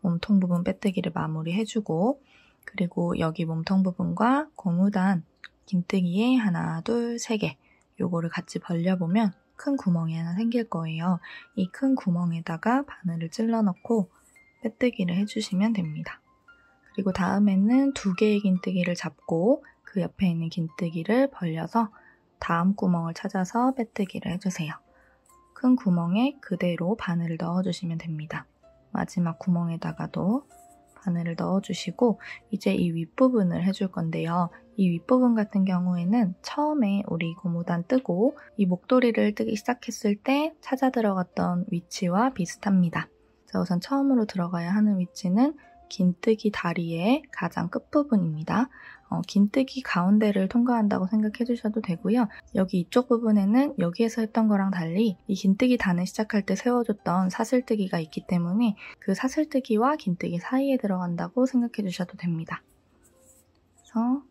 몸통 부분 빼뜨기를 마무리해주고, 그리고 여기 몸통 부분과 고무단 긴뜨기에 하나, 둘, 세 개 요거를 같이 벌려보면 큰 구멍이 하나 생길 거예요. 이 큰 구멍에다가 바늘을 찔러넣고 빼뜨기를 해주시면 됩니다. 그리고 다음에는 두 개의 긴뜨기를 잡고 그 옆에 있는 긴뜨기를 벌려서 다음 구멍을 찾아서 빼뜨기를 해주세요. 큰 구멍에 그대로 바늘을 넣어주시면 됩니다. 마지막 구멍에다가도 바늘을 넣어주시고 이제 이 윗부분을 해줄 건데요. 이 윗부분 같은 경우에는 처음에 우리 고무단 뜨고 이 목도리를 뜨기 시작했을 때 찾아 들어갔던 위치와 비슷합니다. 자, 우선 처음으로 들어가야 하는 위치는 긴뜨기 다리의 가장 끝부분입니다. 어, 긴뜨기 가운데를 통과한다고 생각해 주셔도 되고요. 여기 이쪽 부분에는 여기에서 했던 거랑 달리 이 긴뜨기 단을 시작할 때 세워줬던 사슬뜨기가 있기 때문에 그 사슬뜨기와 긴뜨기 사이에 들어간다고 생각해 주셔도 됩니다. 그래서,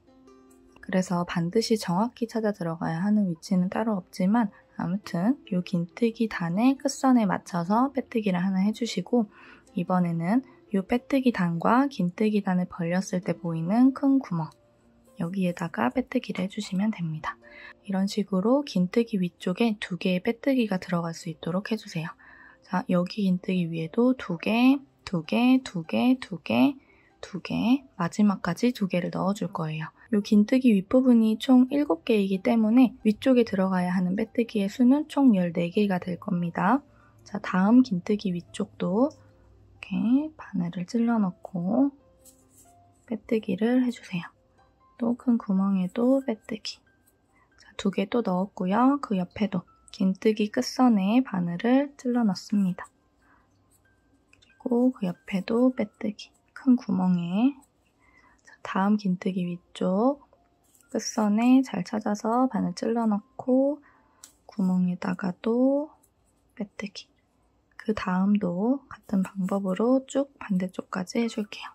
그래서 반드시 정확히 찾아 들어가야 하는 위치는 따로 없지만 아무튼 이 긴뜨기 단의 끝선에 맞춰서 빼뜨기를 하나 해주시고 이번에는 이 빼뜨기 단과 긴뜨기 단을 벌렸을 때 보이는 큰 구멍 여기에다가 빼뜨기를 해주시면 됩니다. 이런 식으로 긴뜨기 위쪽에 두 개의 빼뜨기가 들어갈 수 있도록 해주세요. 자, 여기 긴뜨기 위에도 두 개, 두 개, 두 개, 두 개, 두 개, 마지막까지 두 개를 넣어줄 거예요. 이 긴뜨기 윗부분이 총 일곱 개이기 때문에 위쪽에 들어가야 하는 빼뜨기의 수는 총 열네 개가 될 겁니다. 자, 다음 긴뜨기 위쪽도 이렇게 바늘을 찔러넣고 빼뜨기를 해주세요. 또 큰 구멍에도 빼뜨기. 자, 두 개 또 넣었고요. 그 옆에도 긴뜨기 끝선에 바늘을 찔러넣습니다. 그리고 그 옆에도 빼뜨기. 큰 구멍에. 자, 다음 긴뜨기 위쪽 끝선에 잘 찾아서 바늘 찔러넣고 구멍에다가도 빼뜨기. 그 다음도 같은 방법으로 쭉 반대쪽까지 해줄게요.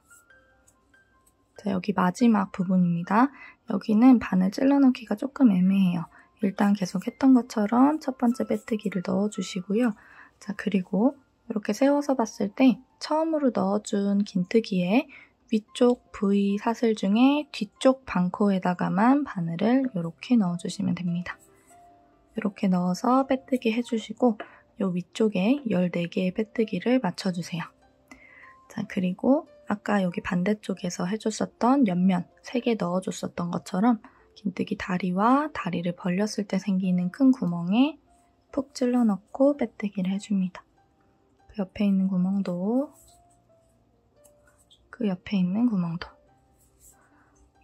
자, 여기 마지막 부분입니다. 여기는 바늘 찔러넣기가 조금 애매해요. 일단 계속 했던 것처럼 첫 번째 빼뜨기를 넣어주시고요. 자, 그리고 이렇게 세워서 봤을 때 처음으로 넣어준 긴뜨기에 위쪽 V 사슬 중에 뒤쪽 반코에다가만 바늘을 이렇게 넣어주시면 됩니다. 이렇게 넣어서 빼뜨기 해주시고 요 위쪽에 열네 개의 빼뜨기를 맞춰주세요. 자, 그리고 아까 여기 반대쪽에서 해줬었던 옆면 세 개 넣어줬었던 것처럼 긴뜨기 다리와 다리를 벌렸을 때 생기는 큰 구멍에 푹 찔러넣고 빼뜨기를 해줍니다. 그 옆에 있는 구멍도 그 옆에 있는 구멍도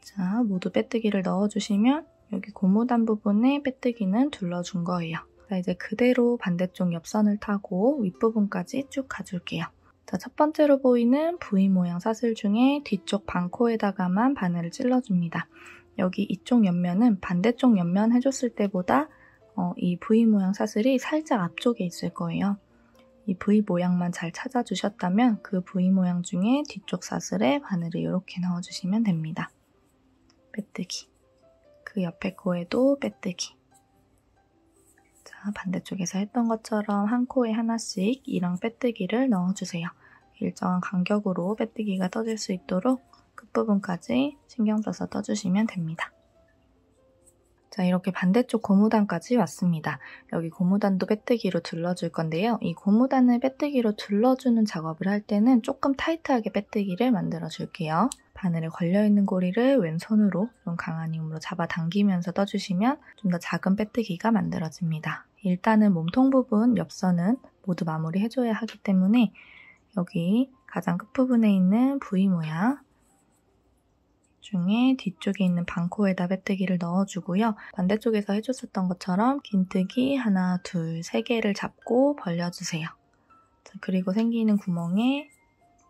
자, 모두 빼뜨기를 넣어주시면 여기 고무단 부분에 빼뜨기는 둘러준 거예요. 자, 이제 그대로 반대쪽 옆선을 타고 윗부분까지 쭉 가줄게요. 자, 첫 번째로 보이는 V 모양 사슬 중에 뒤쪽 반코에다가만 바늘을 찔러줍니다. 여기 이쪽 옆면은 반대쪽 옆면 해줬을 때보다 어, 이 V 모양 사슬이 살짝 앞쪽에 있을 거예요. 이 V 모양만 잘 찾아주셨다면 그 V 모양 중에 뒤쪽 사슬에 바늘을 이렇게 넣어주시면 됩니다. 빼뜨기. 그 옆에 코에도 빼뜨기. 자, 반대쪽에서 했던 것처럼 한 코에 하나씩 이랑 빼뜨기를 넣어주세요. 일정한 간격으로 빼뜨기가 떠질 수 있도록 끝부분까지 신경 써서 떠주시면 됩니다. 자, 이렇게 반대쪽 고무단까지 왔습니다. 여기 고무단도 빼뜨기로 둘러줄 건데요. 이 고무단을 빼뜨기로 둘러주는 작업을 할 때는 조금 타이트하게 빼뜨기를 만들어 줄게요. 바늘에 걸려있는 고리를 왼손으로 좀 강한 힘으로 잡아당기면서 떠주시면 좀 더 작은 빼뜨기가 만들어집니다. 일단은 몸통 부분 옆선은 모두 마무리해줘야 하기 때문에 여기 가장 끝부분에 있는 V 모양 중에 뒤쪽에 있는 반코에다 빼뜨기를 넣어주고요. 반대쪽에서 해줬었던 것처럼 긴뜨기 하나, 둘, 세 개를 잡고 벌려주세요. 자, 그리고 생기는 구멍에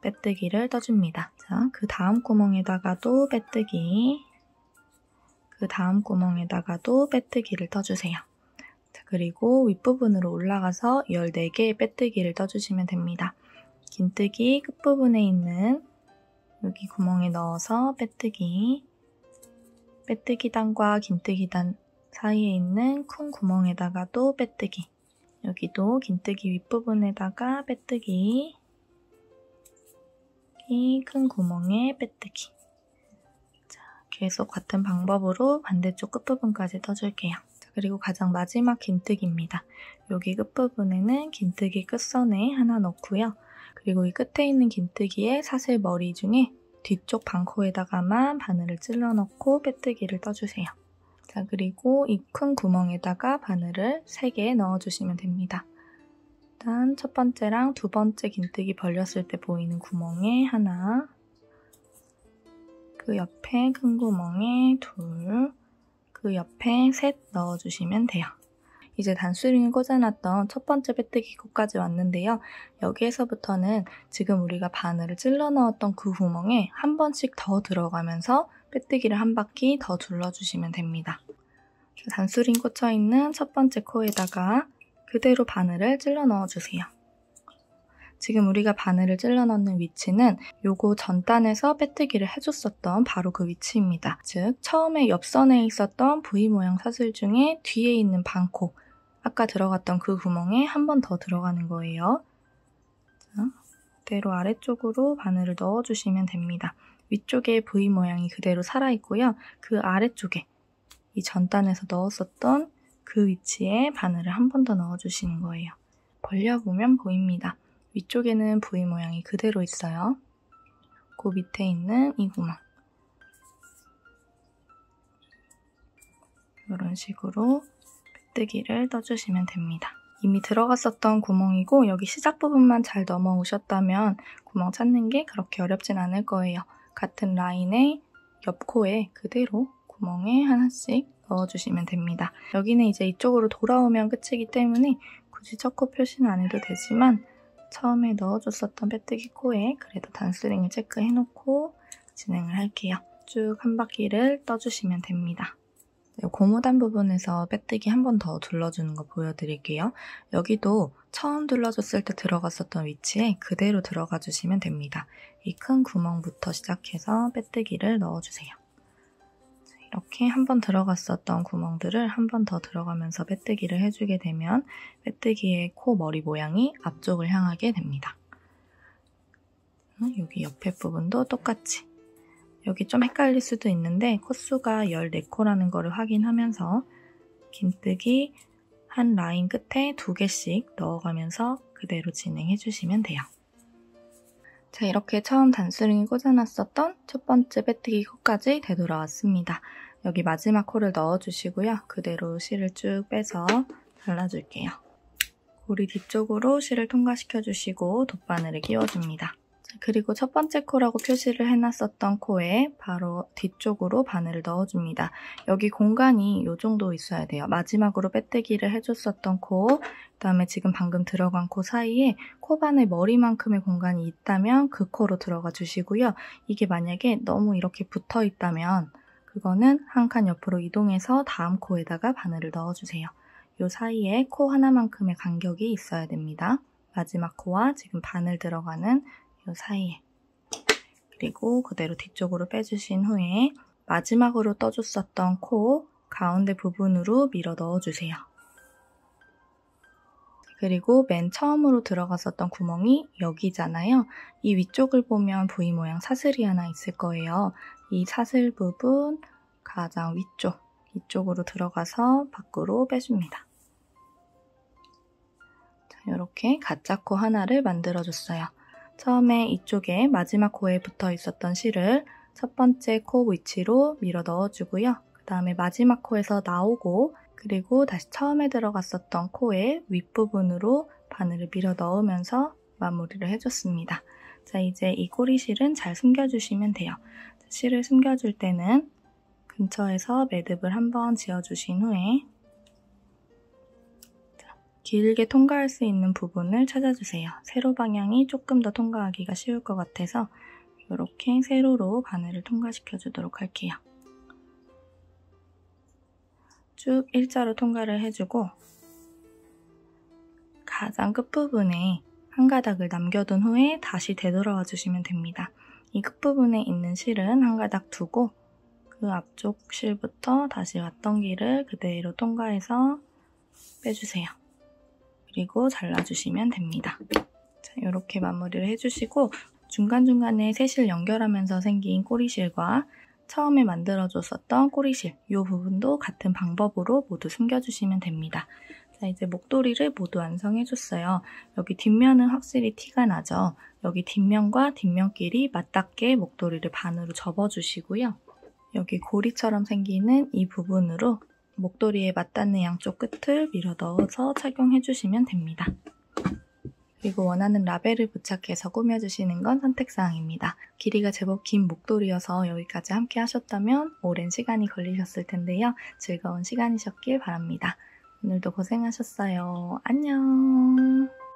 빼뜨기를 떠줍니다. 자, 그 다음 구멍에다가도 빼뜨기, 그 다음 구멍에다가도 빼뜨기를 떠주세요. 자, 그리고 윗부분으로 올라가서 열네 개의 빼뜨기를 떠주시면 됩니다. 긴뜨기 끝부분에 있는 여기 구멍에 넣어서 빼뜨기, 빼뜨기단과 긴뜨기단 사이에 있는 큰 구멍에다가도 빼뜨기, 여기도 긴뜨기 윗부분에다가 빼뜨기, 이 큰 구멍에 빼뜨기. 자, 계속 같은 방법으로 반대쪽 끝부분까지 떠줄게요. 자, 그리고 가장 마지막 긴뜨기입니다. 여기 끝부분에는 긴뜨기 끝선에 하나 넣고요. 그리고 이 끝에 있는 긴뜨기의 사슬 머리 중에 뒤쪽 반코에다가만 바늘을 찔러 넣고 빼뜨기를 떠주세요. 자, 그리고 이 큰 구멍에다가 바늘을 세 개 넣어주시면 됩니다. 일단 첫 번째랑 두 번째 긴뜨기 벌렸을 때 보이는 구멍에 하나, 그 옆에 큰 구멍에 둘, 그 옆에 셋 넣어주시면 돼요. 이제 단수링을 꽂아놨던 첫 번째 빼뜨기 코까지 왔는데요. 여기에서부터는 지금 우리가 바늘을 찔러 넣었던 그 구멍에 한 번씩 더 들어가면서 빼뜨기를 한 바퀴 더 둘러주시면 됩니다. 단수링 꽂혀있는 첫 번째 코에다가 그대로 바늘을 찔러 넣어주세요. 지금 우리가 바늘을 찔러 넣는 위치는 요거 전단에서 빼뜨기를 해줬었던 바로 그 위치입니다. 즉, 처음에 옆선에 있었던 V 모양 사슬 중에 뒤에 있는 반코, 아까 들어갔던 그 구멍에 한 번 더 들어가는 거예요. 자, 그대로 아래쪽으로 바늘을 넣어주시면 됩니다. 위쪽에 V 모양이 그대로 살아있고요. 그 아래쪽에 이 전단에서 넣었었던 그 위치에 바늘을 한 번 더 넣어주시는 거예요. 벌려보면 보입니다. 위쪽에는 V 모양이 그대로 있어요. 그 밑에 있는 이 구멍. 이런 식으로 빼뜨기를 떠주시면 됩니다. 이미 들어갔었던 구멍이고 여기 시작 부분만 잘 넘어오셨다면 구멍 찾는 게 그렇게 어렵진 않을 거예요. 같은 라인의 옆코에 그대로 구멍에 하나씩 넣어주시면 됩니다. 여기는 이제 이쪽으로 돌아오면 끝이기 때문에 굳이 첫 코 표시는 안 해도 되지만 처음에 넣어줬었던 빼뜨기 코에 그래도 단수링을 체크해놓고 진행을 할게요. 쭉 한 바퀴를 떠주시면 됩니다. 고무단 부분에서 빼뜨기 한 번 더 둘러주는 거 보여드릴게요. 여기도 처음 둘러줬을 때 들어갔었던 위치에 그대로 들어가 주시면 됩니다. 이 큰 구멍부터 시작해서 빼뜨기를 넣어주세요. 이렇게 한 번 들어갔었던 구멍들을 한 번 더 들어가면서 빼뜨기를 해주게 되면 빼뜨기의 코 머리 모양이 앞쪽을 향하게 됩니다. 여기 옆에 부분도 똑같이. 여기 좀 헷갈릴 수도 있는데 코수가 열네 코라는 거를 확인하면서 긴뜨기 한 라인 끝에 두 개씩 넣어가면서 그대로 진행해 주시면 돼요. 자, 이렇게 처음 단수링을 꽂아놨었던 첫 번째 빼뜨기 코까지 되돌아왔습니다. 여기 마지막 코를 넣어주시고요. 그대로 실을 쭉 빼서 잘라줄게요. 고리 뒤쪽으로 실을 통과시켜주시고 돗바늘을 끼워줍니다. 그리고 첫 번째 코라고 표시를 해놨었던 코에 바로 뒤쪽으로 바늘을 넣어줍니다. 여기 공간이 이 정도 있어야 돼요. 마지막으로 빼뜨기를 해줬었던 코, 그 다음에 지금 방금 들어간 코 사이에 코바늘 머리만큼의 공간이 있다면 그 코로 들어가 주시고요. 이게 만약에 너무 이렇게 붙어 있다면 그거는 한 칸 옆으로 이동해서 다음 코에다가 바늘을 넣어주세요. 이 사이에 코 하나만큼의 간격이 있어야 됩니다. 마지막 코와 지금 바늘 들어가는 이 사이에. 그리고 그대로 뒤쪽으로 빼주신 후에 마지막으로 떠줬었던 코 가운데 부분으로 밀어 넣어주세요. 그리고 맨 처음으로 들어갔었던 구멍이 여기잖아요. 이 위쪽을 보면 V 모양 사슬이 하나 있을 거예요. 이 사슬 부분 가장 위쪽, 이쪽으로 들어가서 밖으로 빼줍니다. 자, 이렇게 가짜 코 하나를 만들어줬어요. 처음에 이쪽에 마지막 코에 붙어 있었던 실을 첫 번째 코 위치로 밀어 넣어주고요. 그 다음에 마지막 코에서 나오고 그리고 다시 처음에 들어갔었던 코의 윗부분으로 바늘을 밀어 넣으면서 마무리를 해줬습니다. 자, 이제 이 꼬리실은 잘 숨겨주시면 돼요. 실을 숨겨줄 때는 근처에서 매듭을 한번 지어주신 후에 길게 통과할 수 있는 부분을 찾아주세요. 세로 방향이 조금 더 통과하기가 쉬울 것 같아서 이렇게 세로로 바늘을 통과시켜주도록 할게요. 쭉 일자로 통과를 해주고 가장 끝부분에 한 가닥을 남겨둔 후에 다시 되돌아와 주시면 됩니다. 이 끝부분에 있는 실은 한 가닥 두고 그 앞쪽 실부터 다시 왔던 길을 그대로 통과해서 빼주세요. 그리고 잘라주시면 됩니다. 자, 이렇게 마무리를 해주시고 중간중간에 세 실 연결하면서 생긴 꼬리실과 처음에 만들어줬었던 꼬리실, 이 부분도 같은 방법으로 모두 숨겨주시면 됩니다. 자, 이제 목도리를 모두 완성해줬어요. 여기 뒷면은 확실히 티가 나죠? 여기 뒷면과 뒷면끼리 맞닿게 목도리를 반으로 접어주시고요. 여기 고리처럼 생기는 이 부분으로 목도리에 맞닿는 양쪽 끝을 밀어 넣어서 착용해주시면 됩니다. 그리고 원하는 라벨을 부착해서 꾸며주시는 건 선택사항입니다. 길이가 제법 긴 목도리여서 여기까지 함께 하셨다면 오랜 시간이 걸리셨을 텐데요. 즐거운 시간이셨길 바랍니다. 오늘도 고생하셨어요. 안녕!